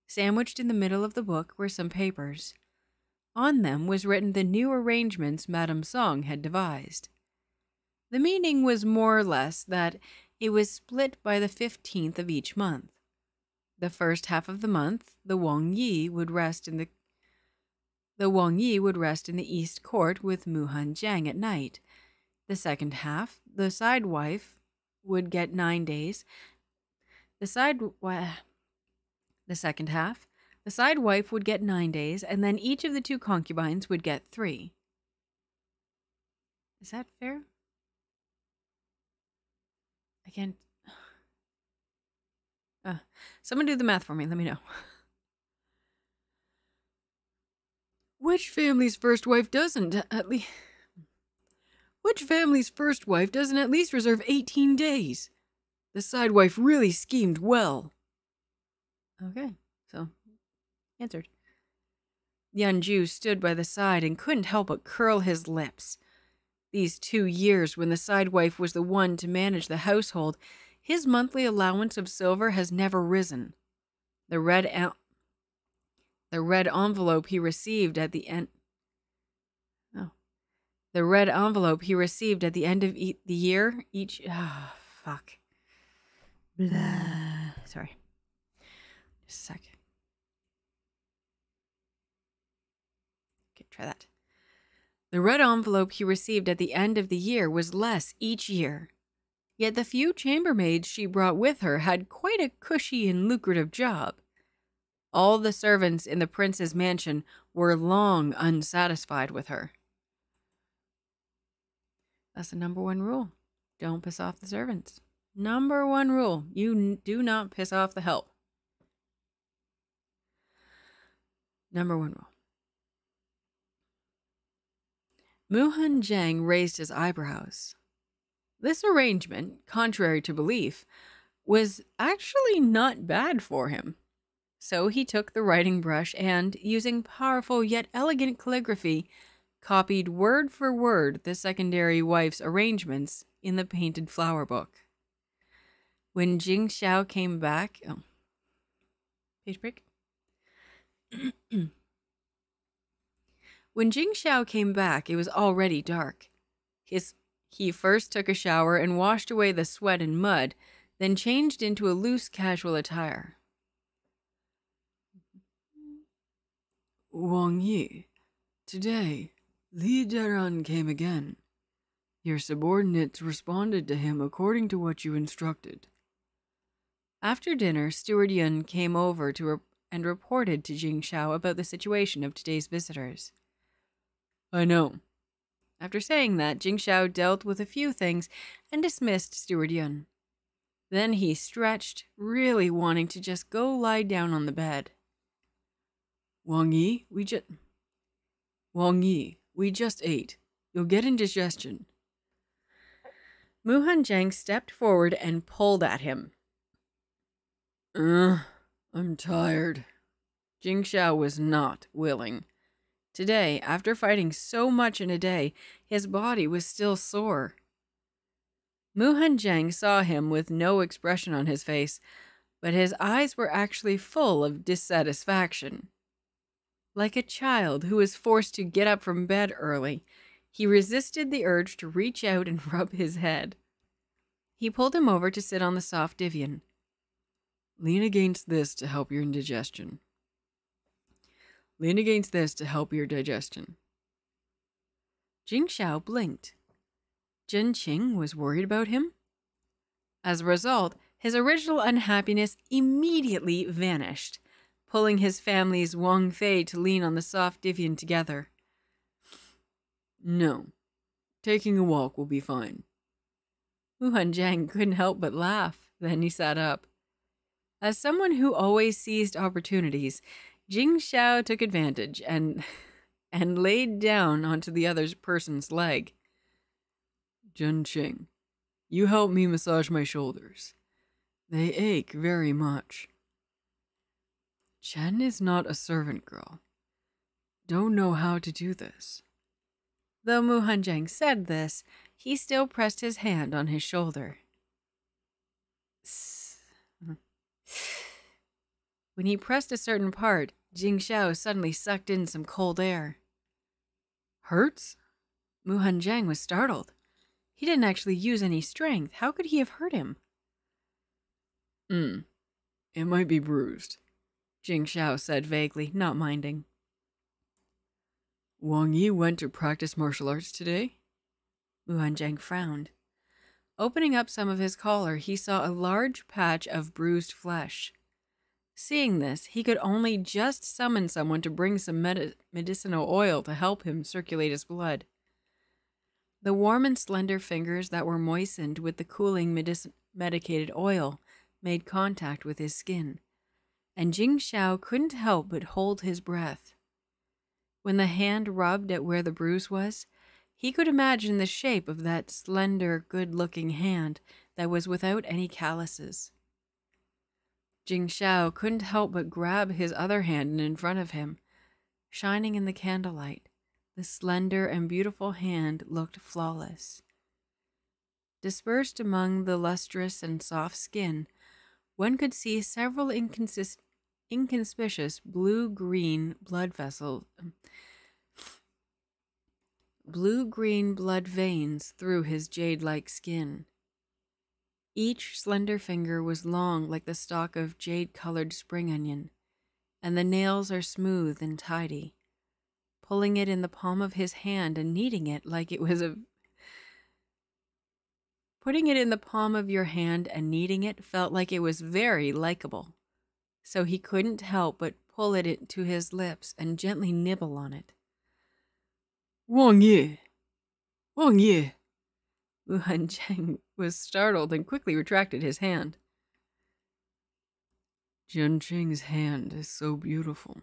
Sandwiched in the middle of the book were some papers. On them was written the new arrangements Madame Song had devised. The meaning was more or less that it was split by the 15th of each month. The first half of the month, the Wang Yi would rest in the East Court with Mu Hanjiang at night. The second half, the side wife would get 9 days. The side wife would get 9 days, and then each of the two concubines would get 3. Is that fair? I can't... someone do the math for me, let me know. Which family's first wife doesn't, at least... Which family's first wife doesn't at least reserve 18 days? The side wife really schemed well. Okay, so, answered. Yun Ju stood by the side and couldn't help but curl his lips. These 2 years, when the sidewife was the one to manage the household, his monthly allowance of silver has never risen. The red envelope he received at the end of the year, each... Ah, oh, fuck. Blah. Sorry. Just a sec. Okay, try that. The red envelope he received at the end of the year was less each year. Yet the few chambermaids she brought with her had quite a cushy and lucrative job. All the servants in the prince's mansion were long unsatisfied with her. That's the #1 rule. Don't piss off the servants. #1 rule. You do not piss off the help. #1 rule. Mu Hanjiang raised his eyebrows. This arrangement, contrary to belief, was actually not bad for him. So he took the writing brush and, using powerful yet elegant calligraphy, copied word for word the secondary wife's arrangements in the painted flower book. When Jing Shao came back... Oh. Page break. When Jing Shao came back, it was already dark. He first took a shower and washed away the sweat and mud, then changed into a loose, casual attire. Wang Yi, today, Li Deran came again. Your subordinates responded to him according to what you instructed. After dinner, Steward Yun came over to and reported to Jing Shao about the situation of today's visitors. I know. After saying that, Jing Shao dealt with a few things and dismissed Steward Yun. Then he stretched, really wanting to just go lie down on the bed. Wang Yi, we just ate. You'll get indigestion. Mu Hanjiang stepped forward and pulled at him. I'm tired. Jing Shao was not willing. Today, after fighting so much in a day, his body was still sore. Mu Hanjiang saw him with no expression on his face, but his eyes were actually full of dissatisfaction. Like a child who is forced to get up from bed early, he resisted the urge to reach out and rub his head. He pulled him over to sit on the soft divan. Lean against this to help your indigestion. Lean against this to help your digestion. Jing Shao blinked. Jin Qing was worried about him. As a result, his original unhappiness immediately vanished, pulling his family's Wang Fei to lean on the soft divan together. No, taking a walk will be fine. Mu Hanjiang couldn't help but laugh. Then he sat up. As someone who always seized opportunities, Jing Shao took advantage and laid down onto the other person's leg. Jun Qing, you help me massage my shoulders. They ache very much. Chen is not a servant girl. Don't know how to do this. Though Mu Hanjiang said this, he still pressed his hand on his shoulder. When he pressed a certain part, Jing Shao suddenly sucked in some cold air. Hurts? Mu Hanjiang was startled. He didn't actually use any strength. How could he have hurt him? It might be bruised, Jing Shao said vaguely, not minding. Wang Yi went to practice martial arts today? Mu Hanjiang frowned. Opening up some of his collar, he saw a large patch of bruised flesh. Seeing this, he could only just summon someone to bring some medicinal oil to help him circulate his blood. The warm and slender fingers that were moistened with the cooling medicated oil made contact with his skin, and Jing Shao couldn't help but hold his breath. When the hand rubbed at where the bruise was, he could imagine the shape of that slender, good-looking hand that was without any calluses. Jing Shao couldn't help but grab his other hand in front of him. Shining in the candlelight, the slender and beautiful hand looked flawless. Dispersed among the lustrous and soft skin, one could see several inconspicuous blue-green blood veins through his jade-like skin. Each slender finger was long like the stalk of jade-colored spring onion, and the nails are smooth and tidy. Pulling it in the palm of his hand and kneading it like it was a... Putting it in the palm of your hand and kneading it felt like it was very likable, so he couldn't help but pull it to his lips and gently nibble on it. Wang Yi! Wang Yi! Mu Hanjiang was startled and quickly retracted his hand. Jun Qing's hand is so beautiful.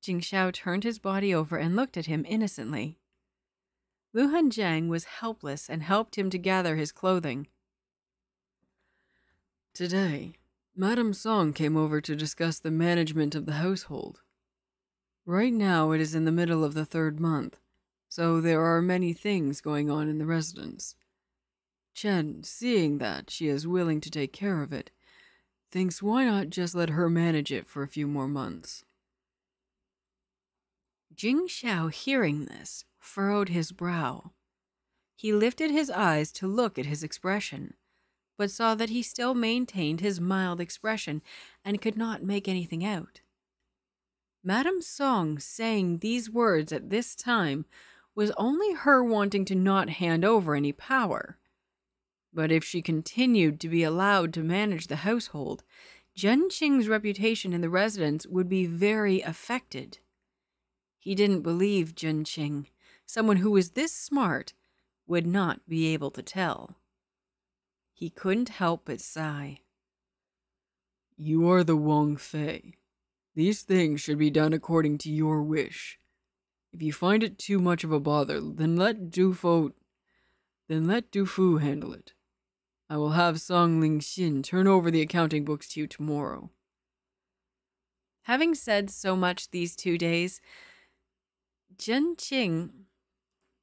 Jing Shao turned his body over and looked at him innocently. Mu Hanjiang was helpless and helped him to gather his clothing. Today, Madame Song came over to discuss the management of the household. Right now it is in the middle of the third month, so there are many things going on in the residence. Chen, seeing that she is willing to take care of it, thinks why not just let her manage it for a few more months. Jing Shao, hearing this, furrowed his brow. He lifted his eyes to look at his expression, but saw that he still maintained his mild expression and could not make anything out. Madame Song saying these words at this time was only her wanting to not hand over any power. But if she continued to be allowed to manage the household, Jun Qing's reputation in the residence would be very affected. He didn't believe Jun Qing, someone who was this smart would not be able to tell. He couldn't help but sigh. You are the Wong Fei. These things should be done according to your wish. If you find it too much of a bother, then let Du Fu handle it. I will have Song Ling Xin turn over the accounting books to you tomorrow. Having said so much these 2 days, Zhen Qing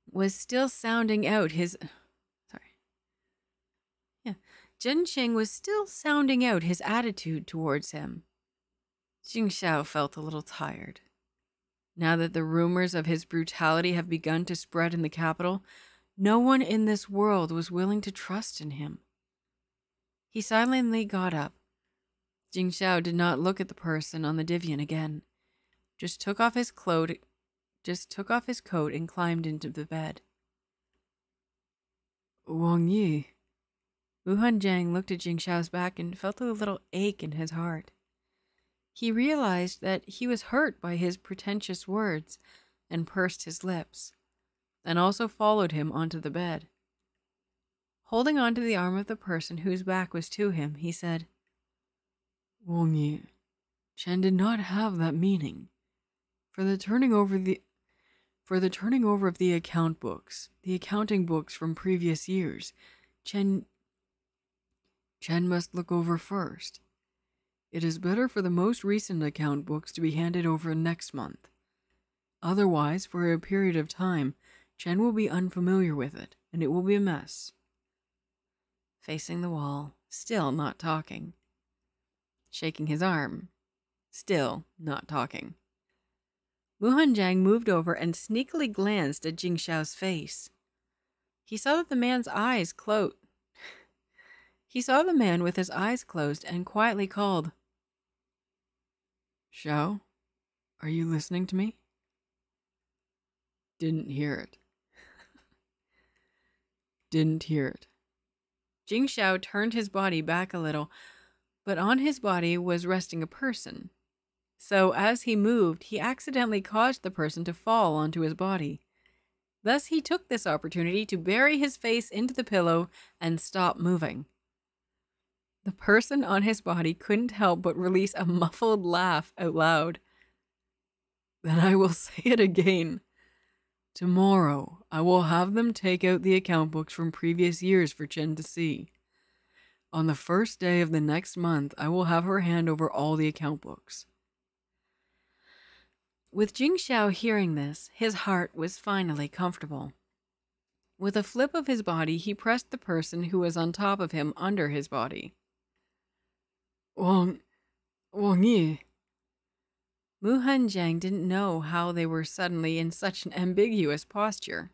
was still sounding out his... Zhen Qing was still sounding out his attitude towards him. Jing Shao felt a little tired. Now that the rumors of his brutality have begun to spread in the capital, no one in this world was willing to trust in him. He silently got up. Jing Shao did not look at the person on the Divian again, just took off his coat and climbed into the bed. Wang Yi. Mu Hanjiang looked at Jing Shao's back and felt a little ache in his heart. He realized that he was hurt by his pretentious words and pursed his lips, and also followed him onto the bed. Holding onto the arm of the person whose back was to him, he said, Wang Yi, Chen did not have that meaning. For the turning over of the accounting books from previous years, Chen must look over first. It is better for the most recent account books to be handed over next month. Otherwise, for a period of time, Chen will be unfamiliar with it, and it will be a mess. Facing the wall, still not talking. Shaking his arm, still not talking. Mu Hanjiang moved over and sneakily glanced at Jing Shao's face. He saw that the man's eyes closed. He saw the man with his eyes closed and quietly called, Shao, are you listening to me? Didn't hear it. Didn't hear it. Jing Shao turned his body back a little, but on his body was resting a person. So as he moved, he accidentally caused the person to fall onto his body. Thus he took this opportunity to bury his face into the pillow and stop moving. The person on his body couldn't help but release a muffled laugh out loud. Then I will say it again. Tomorrow, I will have them take out the account books from previous years for Chen to see. On the first day of the next month, I will have her hand over all the account books. With Jing Shao hearing this, his heart was finally comfortable. With a flip of his body, he pressed the person who was on top of him under his body. Wang Yi. Mu Hanjiang didn't know how they were suddenly in such an ambiguous posture.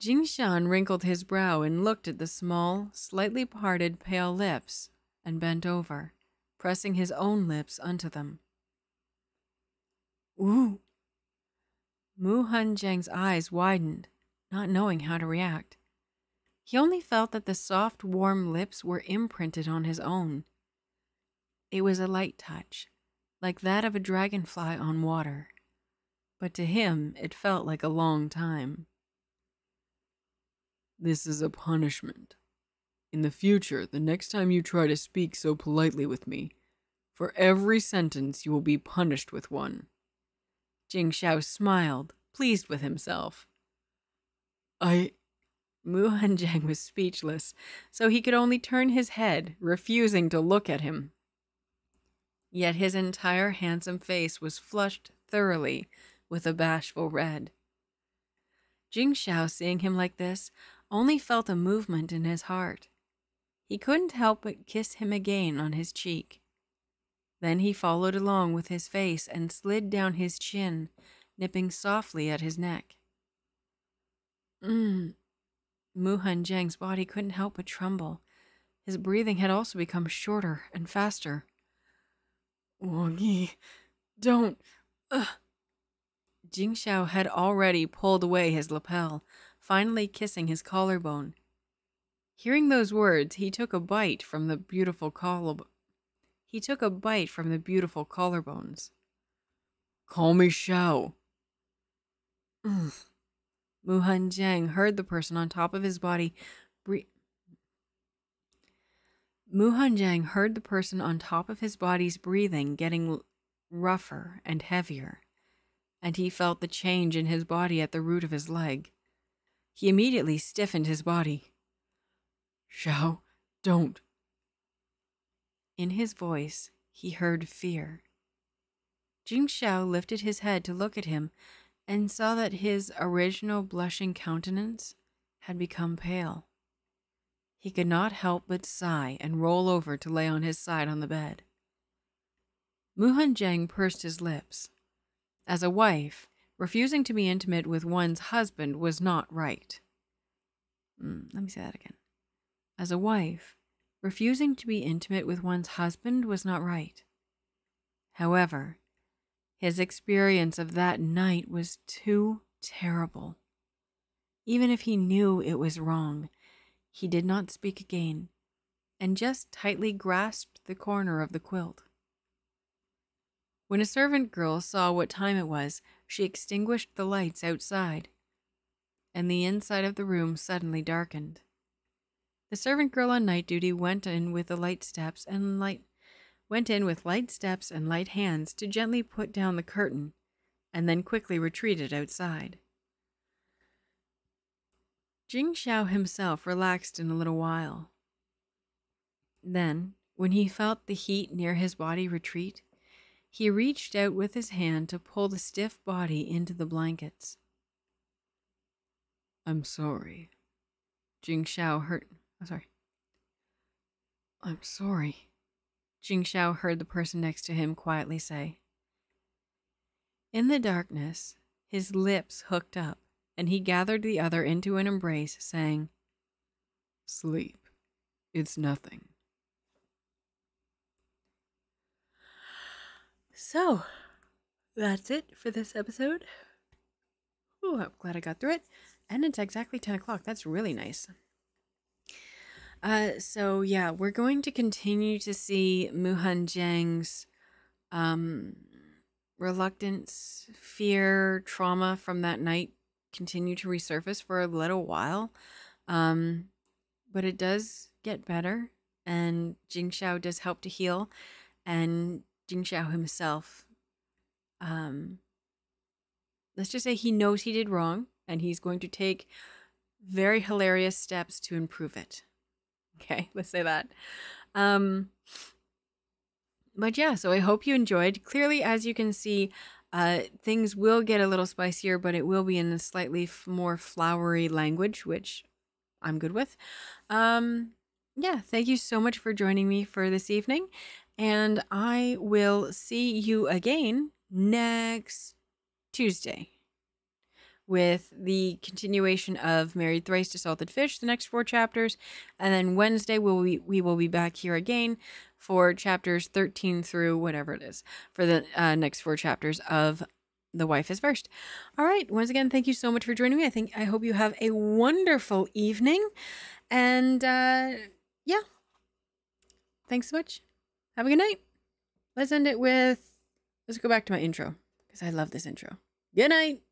Jing Shan wrinkled his brow and looked at the small, slightly parted, pale lips and bent over, pressing his own lips onto them. Ooh! Mu Hanjiang's eyes widened, not knowing how to react. He only felt that the soft, warm lips were imprinted on his own. It was a light touch, like that of a dragonfly on water, but to him it felt like a long time. This is a punishment. In the future, the next time you try to speak so politely with me, for every sentence you will be punished with one. Jing Shao smiled, pleased with himself. Mu Hanjiang was speechless, so he could only turn his head, refusing to look at him. Yet his entire handsome face was flushed thoroughly with a bashful red. Jing Shao, seeing him like this, only felt a movement in his heart. He couldn't help but kiss him again on his cheek. Then he followed along with his face and slid down his chin, nipping softly at his neck. Mu Hanjiang's body couldn't help but tremble. His breathing had also become shorter and faster. Wang Yi, don't... Jing Shao had already pulled away his lapel, finally kissing his collarbone. Hearing those words, he took a bite from the beautiful collarbone. Calm me, Shao. Ugh. Mu Hanjiang heard the person on top of his body breathe. Mu Hanjiang heard the person on top of his body's breathing getting rougher and heavier, and he felt the change in his body at the root of his leg. He immediately stiffened his body. Shao, don't. In his voice, he heard fear. Jing Shao lifted his head to look at him and saw that his original blushing countenance had become pale. He could not help but sigh and roll over to lay on his side on the bed. Mu Hanjiang pursed his lips. As a wife, refusing to be intimate with one's husband was not right. Let me say that again. As a wife, refusing to be intimate with one's husband was not right. However, his experience of that night was too terrible. Even if he knew it was wrong, he did not speak again, and just tightly grasped the corner of the quilt. When a servant girl saw what time it was, she extinguished the lights outside, and the inside of the room suddenly darkened. The servant girl on night duty went in with light steps and light hands to gently put down the curtain, and then quickly retreated outside. Jing Shao himself relaxed in a little while. Then, when he felt the heat near his body retreat, he reached out with his hand to pull the stiff body into the blankets. I'm sorry. Jing Shao heard. I'm sorry. Jing Shao heard the person next to him quietly say. In the darkness, his lips hooked up, and he gathered the other into an embrace, saying, Sleep. It's nothing. So, that's it for this episode. Oh, I'm glad I got through it. And it's exactly 10 o'clock. That's really nice. So yeah, we're going to continue to see Mu Hanjiang's reluctance, fear, trauma from that night continue to resurface for a little while. But it does get better, and Jing Shao does help to heal, and Jing Shao himself, let's just say he knows he did wrong, and he's going to take very hilarious steps to improve it. Okay, let's say that. But yeah, so I hope you enjoyed. Clearly, as you can see, things will get a little spicier, but it will be in a slightly more flowery language, which I'm good with. Yeah, thank you so much for joining me for this evening, and I will see you again next Tuesday with the continuation of Married Thrice to Salted Fish, the next 4 chapters, and then Wednesday we will be back here again for chapters 13 through whatever it is for the next 4 chapters of The Wife is First. All right, once again, thank you so much for joining me. I hope you have a wonderful evening, and yeah, thanks so much. Have a good night. Let's end it with, let's go back to my intro, because I love this intro. Good night.